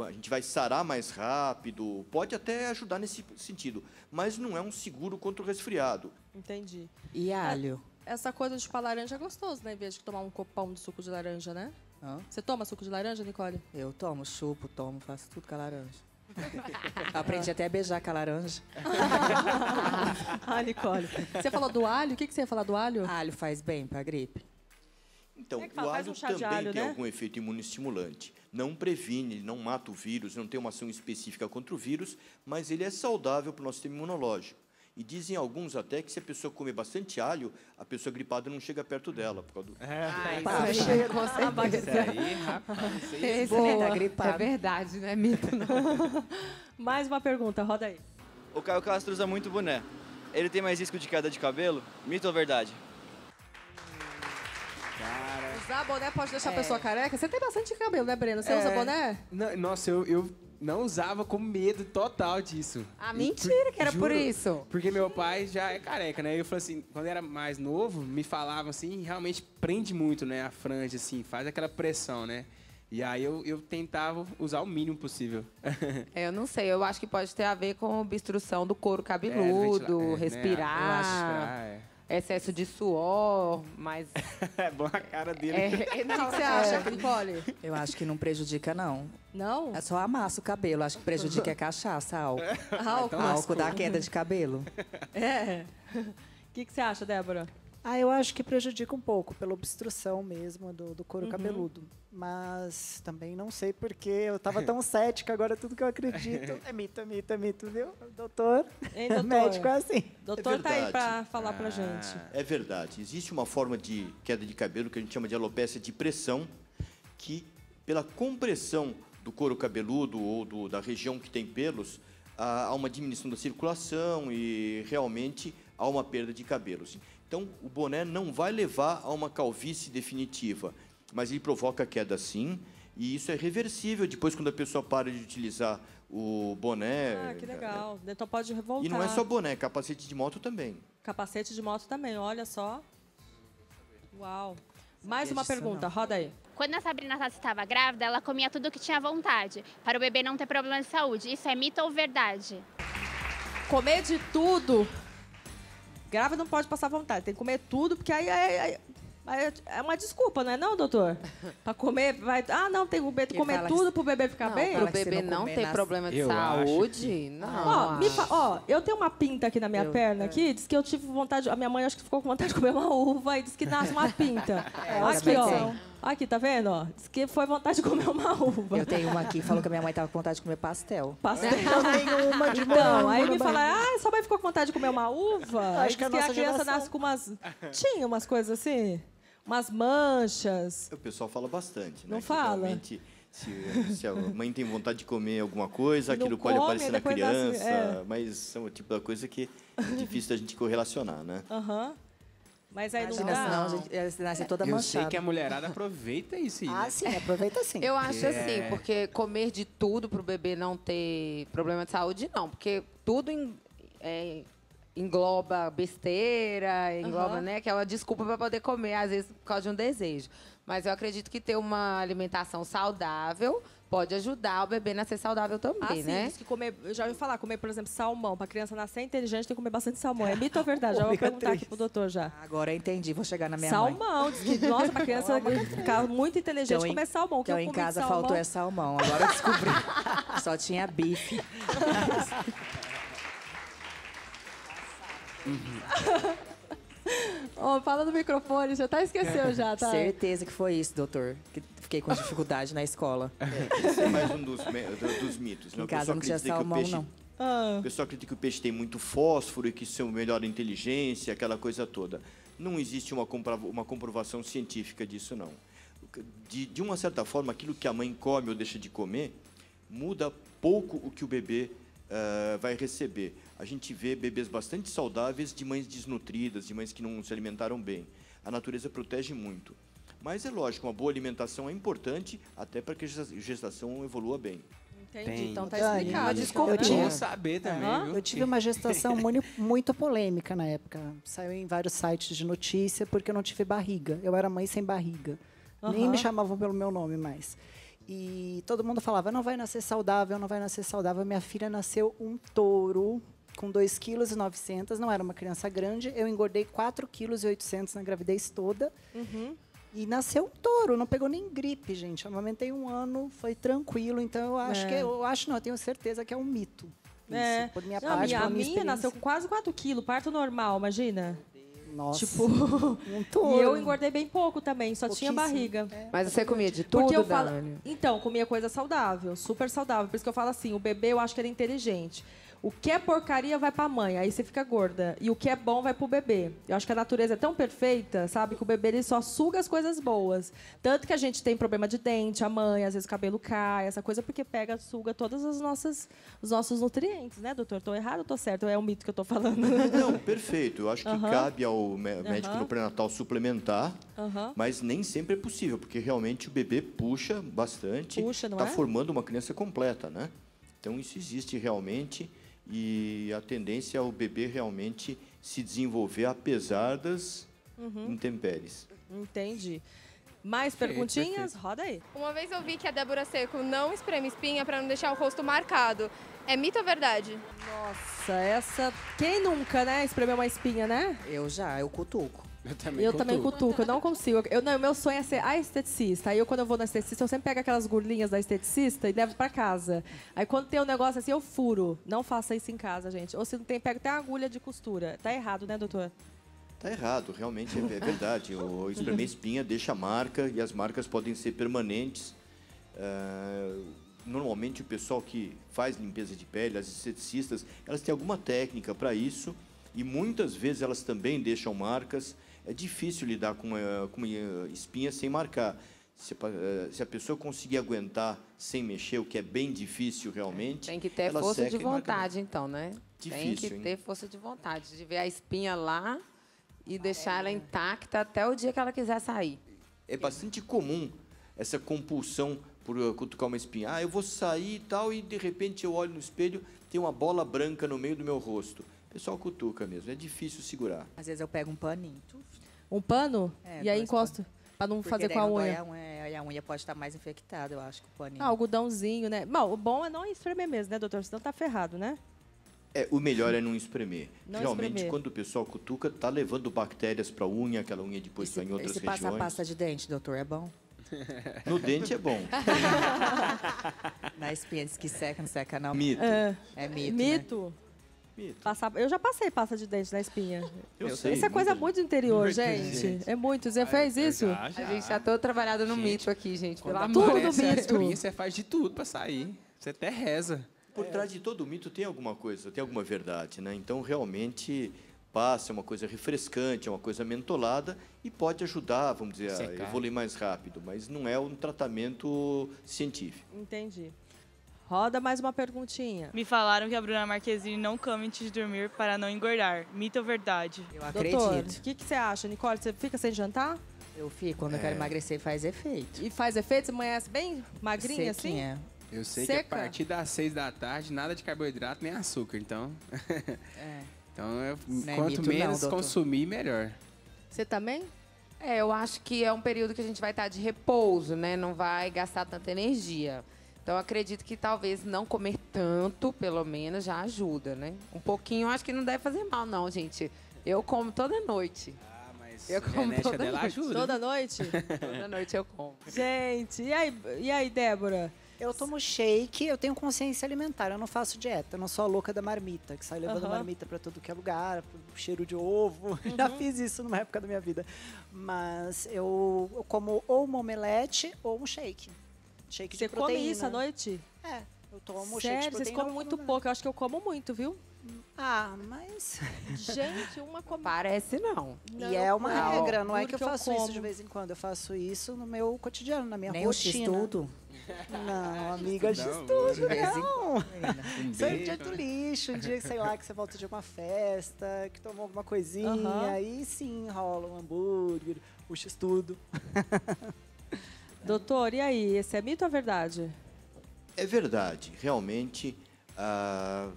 a gente vai sarar mais rápido, pode até ajudar nesse sentido, mas não é um seguro contra o resfriado. Entendi. E alho? Essa coisa de chupar laranja é gostoso, né? Em vez de tomar um copão de suco de laranja, né? Hã? Você toma suco de laranja, Nicole? Eu tomo, chupo, tomo, faço tudo com a laranja. Aprendi até a beijar com a laranja. Ah, Nicole. Você falou do alho? O que você ia falar do alho? Alho faz bem pra gripe. Então, é fala, o alho um também alho, tem né? algum efeito imunoestimulante. Não previne, não mata o vírus, não tem uma ação específica contra o vírus, mas ele é saudável para o nosso sistema imunológico. E dizem alguns até que se a pessoa comer bastante alho, a pessoa gripada não chega perto dela. Por causa do... É, ai, tá, chega com certeza. Isso aí, rapaz, isso aí é boa. Tá é verdade, não é mito, não. Mais uma pergunta, roda aí. O Caio Castro usa muito boné. Ele tem mais risco de queda de cabelo? Mito ou verdade? Cara. Usar boné pode deixar é. a pessoa careca? Você tem bastante cabelo, né, Breno? Você é. usa boné? Não, nossa, eu... eu... não usava, com medo total disso. Ah, mentira que era por isso. Porque meu pai já é careca, né? Eu falei assim, quando era mais novo, me falavam assim, realmente prende muito, né? A franja, assim, faz aquela pressão, né? E aí eu, eu tentava usar o mínimo possível. É, eu não sei, eu acho que pode ter a ver com obstrução do couro cabeludo, é, é, respirar... Né? Excesso de suor, mas... É bom a cara dele. É, é, não, o que você acha, Nicole? Eu acho que não prejudica, não. Não? É só amassa o cabelo. Acho que prejudica é cachaça, álcool. É. Álcool. Então, álcool dá queda de cabelo. É. O que, que você acha, Débora? Ah, eu acho que prejudica um pouco, pela obstrução mesmo do, do couro uhum. cabeludo. Mas também não sei porque eu tava tão cética, agora tudo que eu acredito é mito, é mito, é mito, viu? Doutor, Ei, doutor. médico é assim. Doutor é tá aí pra falar ah. pra gente. É verdade. Existe uma forma de queda de cabelo que a gente chama de alopecia de pressão, que pela compressão do couro cabeludo ou do, da região que tem pelos, há uma diminuição da circulação e realmente há uma perda de cabelos. Então, o boné não vai levar a uma calvície definitiva, mas ele provoca queda sim, e isso é reversível. Depois, quando a pessoa para de utilizar o boné... Ah, que legal. É... Então pode voltar. E não é só boné, capacete de moto também. Capacete de moto também, olha só. Uau. Mais uma pergunta, roda aí. Quando a Sabrina Tati estava grávida, ela comia tudo o que tinha vontade, para o bebê não ter problema de saúde. Isso é mito ou verdade? Comer de tudo... Grávida não pode passar vontade, tem que comer tudo, porque aí é, é, é uma desculpa, não é não, doutor? Pra comer, vai... Ah, não, tem que comer, comer tudo que... pro bebê ficar não, bem? Pro bebê não, não tem nas... problema de eu saúde? Que... Não. Ó, me fa... Ó, eu tenho uma pinta aqui na minha eu... perna, aqui, diz que eu tive vontade... A minha mãe acho que ficou com vontade de comer uma uva e diz que nasce uma pinta. É, aqui, ó. Tem. Aqui, tá vendo? Ó, diz que foi vontade de comer uma uva. Eu tenho uma aqui, falou que a minha mãe tava com vontade de comer pastel. Pastel. Eu tenho uma de Então, aí me falaram, ah, sua mãe ficou com vontade de comer uma uva? Acho que a, que a criança geração... nasce com umas... Tinha umas coisas assim, umas manchas. O pessoal fala bastante, né? Não que fala? Se, se a mãe tem vontade de comer alguma coisa, não aquilo come, pode aparecer na criança. Nasce, é. Mas é o tipo da coisa que é difícil da gente correlacionar, né? Aham. Uhum. Mas aí Imagina, não dá. Senão, gente, nasce toda Eu manchada. Sei que a mulherada aproveita isso. Né? Ah, sim, aproveita sim. Eu acho é. assim, porque comer de tudo pro bebê não ter problema de saúde, não. Porque tudo em, é, engloba besteira, engloba, uhum. né? Aquela desculpa para poder comer, às vezes, por causa de um desejo. Mas eu acredito que ter uma alimentação saudável pode ajudar o bebê a nascer saudável também, ah, sim, né? Diz que comer, eu já ouvi falar, comer, por exemplo, salmão. Para criança nascer inteligente, tem que comer bastante salmão. É mito ou verdade? Já vou perguntar aqui pro doutor já. Agora entendi, vou chegar na minha salmão, mãe. Salmão, diz que, nossa, para criança ficar muito inteligente, então, comer salmão. Então, que eu em casa salmão. faltou é salmão, agora eu descobri. Só tinha bife. uhum. Oh, fala no microfone, já tá esqueceu já, tá? Certeza que foi isso, doutor. Que fiquei com dificuldade na escola. É, esse é mais um dos, dos mitos. Né? Em casa não tinha salmão, peixe, não. Ah. O pessoal acredita que o peixe tem muito fósforo e que isso melhora a inteligência, aquela coisa toda. Não existe uma, uma comprovação científica disso, não. De, de uma certa forma, aquilo que a mãe come ou deixa de comer muda pouco o que o bebê Uh, vai receber. A gente vê bebês bastante saudáveis de mães desnutridas, de mães que não se alimentaram bem. A natureza protege muito. Mas é lógico, uma boa alimentação é importante até para que a gestação evolua bem. Entendi, Tem. então tá explicado. Ah, desculpa, eu tinha... saber também. Uhum. Eu tive uma gestação muito polêmica na época. Saiu em vários sites de notícia porque eu não tive barriga. Eu era mãe sem barriga. Uhum. Nem me chamavam pelo meu nome mais. E todo mundo falava, não vai nascer saudável, não vai nascer saudável. Minha filha nasceu um touro, com dois quilos e novecentos, não era uma criança grande. Eu engordei quatro quilos e oitocentos na gravidez toda. Uhum. E nasceu um touro, não pegou nem gripe, gente. Eu amamentei um ano, foi tranquilo. Então, eu acho é. que... Eu acho, não, eu tenho certeza que é um mito. Isso, é. por minha não, parte, minha, por minha A minha nasceu com quase quatro quilos, parto normal, imagina. Nossa, tipo, um touro. E eu engordei bem pouco também, só tinha barriga. É. Mas você comia de tudo, eu falo... Então, comia coisa saudável, super saudável. Por isso que eu falo assim, o bebê eu acho que ele é inteligente. O que é porcaria vai pra mãe, aí você fica gorda. E o que é bom vai pro bebê. Eu acho que a natureza é tão perfeita, sabe? Que o bebê ele só suga as coisas boas. Tanto que a gente tem problema de dente, a mãe, às vezes o cabelo cai, essa coisa, porque pega, suga todos os nossos nutrientes, né, doutor? Tô errado ou tô certo? É um mito que eu tô falando. Não, perfeito. Eu acho que uhum. cabe ao médico uhum. no pré-natal suplementar, uhum. mas nem sempre é possível, porque realmente o bebê puxa bastante. Puxa, não tá é? Tá formando uma criança completa, né? Então isso existe realmente. E a tendência é o bebê realmente se desenvolver, apesar das uhum. intempéries. Entendi. Mais perfeito, perguntinhas? Perfeito. Roda aí. Uma vez eu vi que a Débora Seco não espreme espinha para não deixar o rosto marcado. É mito ou verdade? Nossa, essa... Quem nunca, né, espremeu uma espinha, né? Eu já, eu cutuco. Eu também eu cutuco. Também cutuco, eu não consigo. Eu, não, meu sonho é ser a esteticista. Aí eu, quando eu vou na esteticista, eu sempre pego aquelas gorlinhas da esteticista e levo pra casa. Aí quando tem um negócio assim, eu furo. Não faça isso em casa, gente. Ou se não tem, pega até a agulha de costura. Tá errado, né, doutor? Tá errado, realmente, é verdade. O espremer espinha deixa marca e as marcas podem ser permanentes. Uh... Normalmente, o pessoal que faz limpeza de pele, as esteticistas, elas têm alguma técnica para isso e muitas vezes elas também deixam marcas. É difícil lidar com uma, com uma espinha sem marcar. Se, se a pessoa conseguir aguentar sem mexer, o que é bem difícil realmente... Tem que ter força de vontade, então, né? Difícil, Tem que hein? ter força de vontade, de ver a espinha lá e deixar ela intacta até o dia que ela quiser sair. É bastante comum essa compulsão por cutucar uma espinha. Ah, eu vou sair e tal, e de repente eu olho no espelho, tem uma bola branca no meio do meu rosto. O pessoal cutuca mesmo, é difícil segurar. Às vezes eu pego um paninho. Um pano? É, e aí encosto, para não fazer com a unha. Porque daí a unha pode estar mais infectada, eu acho, com o paninho. Ah, algodãozinho, né? Bom, o bom é não espremer mesmo, né, doutor? Senão tá ferrado, né? É, o melhor é não espremer. Não Geralmente, espremer. quando o pessoal cutuca, tá levando bactérias para a unha, aquela unha depois está em outras regiões. E se passa a pasta de dente, doutor, é bom? No dente é bom. Na espinha diz que seca, não seca não. Mito. É, é mito, Mito? Né? Mito. Passa, eu já passei pasta de dente na espinha. Eu, eu sei. Isso é coisa muito do interior, gente. gente. É muito. Você ah, fez isso? Já, já. A gente já todo trabalhado no gente, mito aqui, gente. Pelo amor de Deus. Espinha, você faz de tudo pra sair. Você até reza. Por é. trás de todo mito tem alguma coisa, tem alguma verdade, né? Então, realmente... Passa, é uma coisa refrescante, é uma coisa mentolada e pode ajudar, vamos dizer, Secar. a evoluir mais rápido, mas não é um tratamento científico. Entendi. Roda mais uma perguntinha. Me falaram que a Bruna Marquezine não cama antes de dormir para não engordar. Mito ou verdade? Eu acredito. Doutor, o que, que você acha, Nicole? Você fica sem jantar? Eu fico. Quando é. eu quero emagrecer, faz efeito. E faz efeito? Você amanhece bem magrinha Sequinha. assim? Eu sei Seca. que a partir das seis da tarde, nada de carboidrato nem açúcar, então... é. Então, eu, quanto é mito, menos não, consumir, melhor. Você também? É, eu acho que é um período que a gente vai estar de repouso, né? Não vai gastar tanta energia. Então, eu acredito que talvez não comer tanto, pelo menos, já ajuda, né? Um pouquinho, eu acho que não deve fazer mal, não, gente. Eu como toda noite. Ah, mas eu como a toda dela noite. ajuda. Toda noite? Toda noite eu como. Gente, e aí, e aí, Débora? Eu tomo shake, eu tenho consciência alimentar, eu não faço dieta, eu não sou a louca da marmita, que sai levando uhum. marmita para tudo que é lugar, cheiro de ovo, uhum. já fiz isso numa época da minha vida. Mas eu, eu como ou uma omelete ou um shake, shake Você de proteína. Você come isso à noite? É, eu tomo Sério? shake de proteína. Sério, vocês comem muito pouco, eu acho que eu como muito, viu? Ah, mas... Gente, uma comida... Parece não. não. E é uma não. regra, não é que eu faço eu isso de vez em quando. Eu faço isso no meu cotidiano, na minha Nem rotina. Nem o x-tudo? Não, amiga, x-tudo, não. Isso é um dia do lixo, um dia, sei lá, que você volta de uma festa, que tomou alguma coisinha, uhum. aí sim rola um hambúrguer, o x-tudo. Doutor, e aí, esse é mito ou verdade? É verdade, realmente... Uh...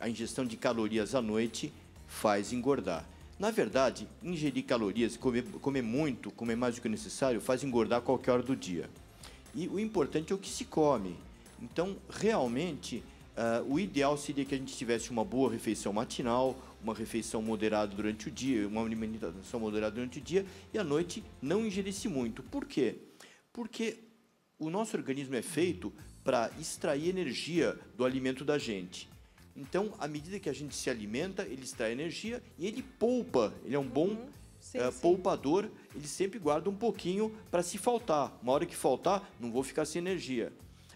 A ingestão de calorias à noite faz engordar. Na verdade, ingerir calorias, comer, comer muito, comer mais do que necessário, faz engordar a qualquer hora do dia. E o importante é o que se come. Então, realmente, uh, o ideal seria que a gente tivesse uma boa refeição matinal, uma refeição moderada durante o dia, uma alimentação moderada durante o dia, e à noite não ingerisse muito. Por quê? Porque o nosso organismo é feito para extrair energia do alimento da gente. Então, à medida que a gente se alimenta, ele extrai energia e ele poupa. Ele é um bom uhum. sim, uh, sim. poupador, ele sempre guarda um pouquinho para se faltar. Uma hora que faltar, não vou ficar sem energia.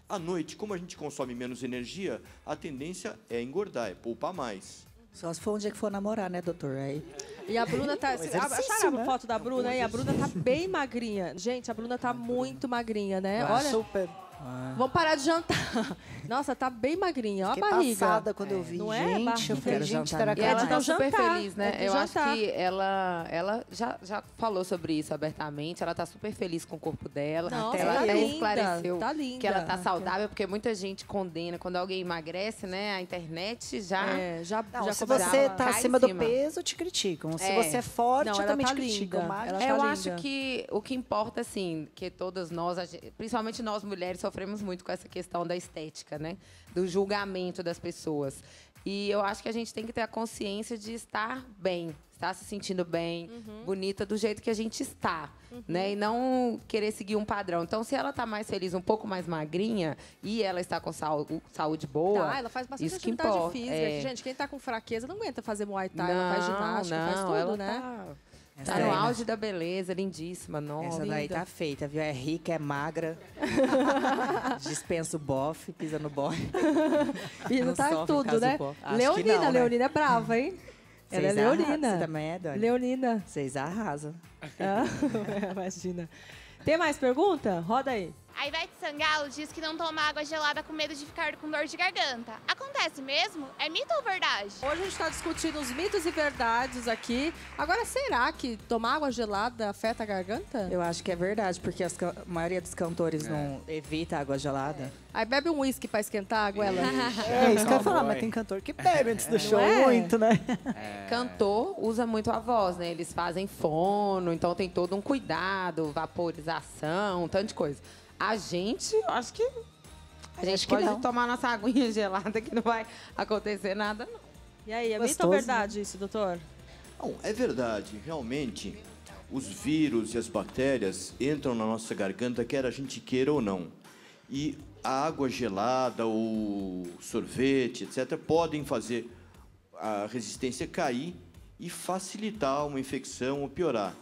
À noite, como a gente consome menos energia, a tendência é engordar, é poupar mais. Só se for um dia que for namorar, né, doutor? Aí. E a Bruna tá... Acharam né? a foto da Bruna aí? A Bruna tá bem magrinha. Gente, a Bruna tá muito magrinha, né? Olha, Olha super... Ah. Vamos parar de jantar. Nossa, tá bem magrinha. Olha a barriga. Passada quando é. eu vi. Não é? Gente, barriga. Eu falei, gente, terá que ela tá super feliz, né? Eu jantar. acho que ela, ela já, já falou sobre isso abertamente. Ela tá super feliz com o corpo dela. Nossa, ela tá até linda. esclareceu tá linda. que ela tá saudável, porque muita gente condena. Quando alguém emagrece, né? A internet já... É, já, não, já se você tá acima do cima. peso, te criticam. Se é. você é forte, não, também tá te criticam. Ela eu tá acho que o que importa, assim, que todas nós, principalmente nós mulheres, sofremos muito com essa questão da estética, né? Do julgamento das pessoas. E eu acho que a gente tem que ter a consciência de estar bem, estar se sentindo bem, uhum. bonita, do jeito que a gente está, uhum. né? E não querer seguir um padrão. Então, se ela tá mais feliz, um pouco mais magrinha, e ela está com saúde boa, tá, ela faz bastante isso que importa. Física. É. Gente, quem tá com fraqueza não aguenta fazer Muay Thai, não, ela faz ginástica, não, faz tudo, ela né? Tá... Tá no auge da beleza, lindíssima, nova. Essa daí tá feita, viu? É rica, é magra. Dispensa o bofe, pisa no bofe. Pisa tá tudo, né? Leonina, não, Leonina né? é brava, hein? Ela Cês é Leonina. Arrasa. Você também é, Dani? Leonina. Vocês arrasam. Ah, imagina. Tem mais pergunta? Roda aí. A Ivete Sangalo diz que não toma água gelada com medo de ficar com dor de garganta. Acontece mesmo? É mito ou verdade? Hoje a gente está discutindo os mitos e verdades aqui. Agora, será que tomar água gelada afeta a garganta? Eu acho que é verdade, porque as, a maioria dos cantores é. não evita água gelada. É. Aí bebe um uísque para esquentar a água, ela... É, isso que eu ia falar, mas tem cantor que bebe antes do é. show, é. muito, né? É. Cantor usa muito a voz, né? Eles fazem fono, então tem todo um cuidado, vaporização, um tanto de coisa. A gente, eu acho que a gente, gente pode não. tomar nossa aguinha gelada que não vai acontecer nada, não. E aí, é mito ou verdade isso, doutor? Não, é verdade. Realmente, os vírus e as bactérias entram na nossa garganta, quer a gente queira ou não. E a água gelada, o sorvete, etcétera, podem fazer a resistência cair e facilitar uma infecção ou piorar.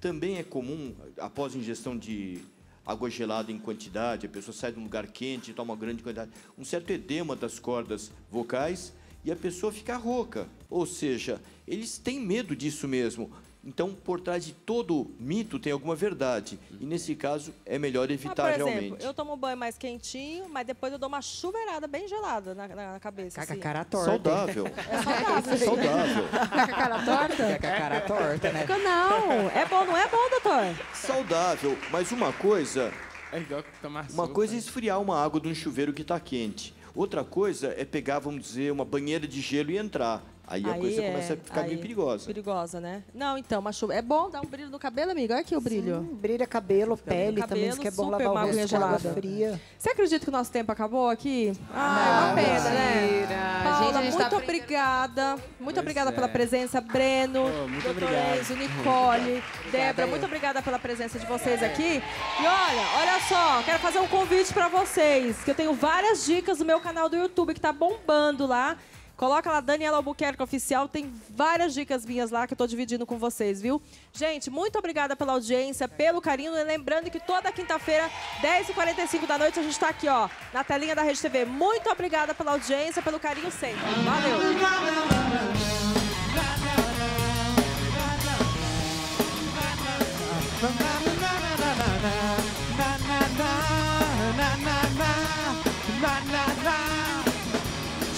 Também é comum, após a ingestão de... água gelada em quantidade, a pessoa sai de um lugar quente, toma uma grande quantidade, um certo edema das cordas vocais e a pessoa fica rouca. Ou seja, eles têm medo disso mesmo. Então, por trás de todo mito tem alguma verdade. E nesse caso, é melhor evitar ah, por exemplo, realmente. Eu tomo banho mais quentinho, mas depois eu dou uma chuveirada bem gelada na, na cabeça. Caca assim. Cara torta. Saudável. É saudável. É saudável. Caca cara torta? Caca cara torta, né? Não, é bom, não é bom, doutor? Saudável, mas uma coisa... É igual tomar sopa. Uma coisa é esfriar uma água de um chuveiro que está quente. Outra coisa é pegar, vamos dizer, uma banheira de gelo e entrar. Aí, aí a coisa é, começa a ficar meio perigosa. Perigosa, né? Não, então, mas é bom dar um brilho no cabelo, amigo? Olha aqui o brilho. Sim, brilha cabelo, pele cabelo, também, isso que é bom lavar o rosto com água fria. Você acredita que o nosso tempo acabou aqui? Ah, ah é uma pena, né? Paula, gente, muito tá obrigada. Muito obrigada é. pela presença, Breno, oh, muito doutor Enzo, Nicole, Débora. Muito obrigada pela presença de vocês aqui. E olha, olha só, quero fazer um convite pra vocês, que eu tenho várias dicas do meu canal do YouTube, que tá bombando lá. Coloca lá, Daniela Albuquerque Oficial, tem várias dicas minhas lá que eu tô dividindo com vocês, viu? Gente, muito obrigada pela audiência, pelo carinho. E lembrando que toda quinta-feira, dez e quarenta e cinco da noite, a gente tá aqui, ó, na telinha da Rede T V. Muito obrigada pela audiência, pelo carinho sempre. Valeu!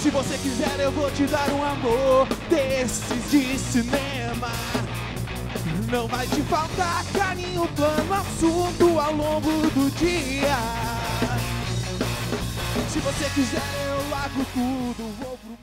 Se você quiser, eu vou te dar um amor desses de cinema. Não vai te faltar carinho, plano, assunto ao longo do dia. Se você quiser, eu largo tudo, vou pro...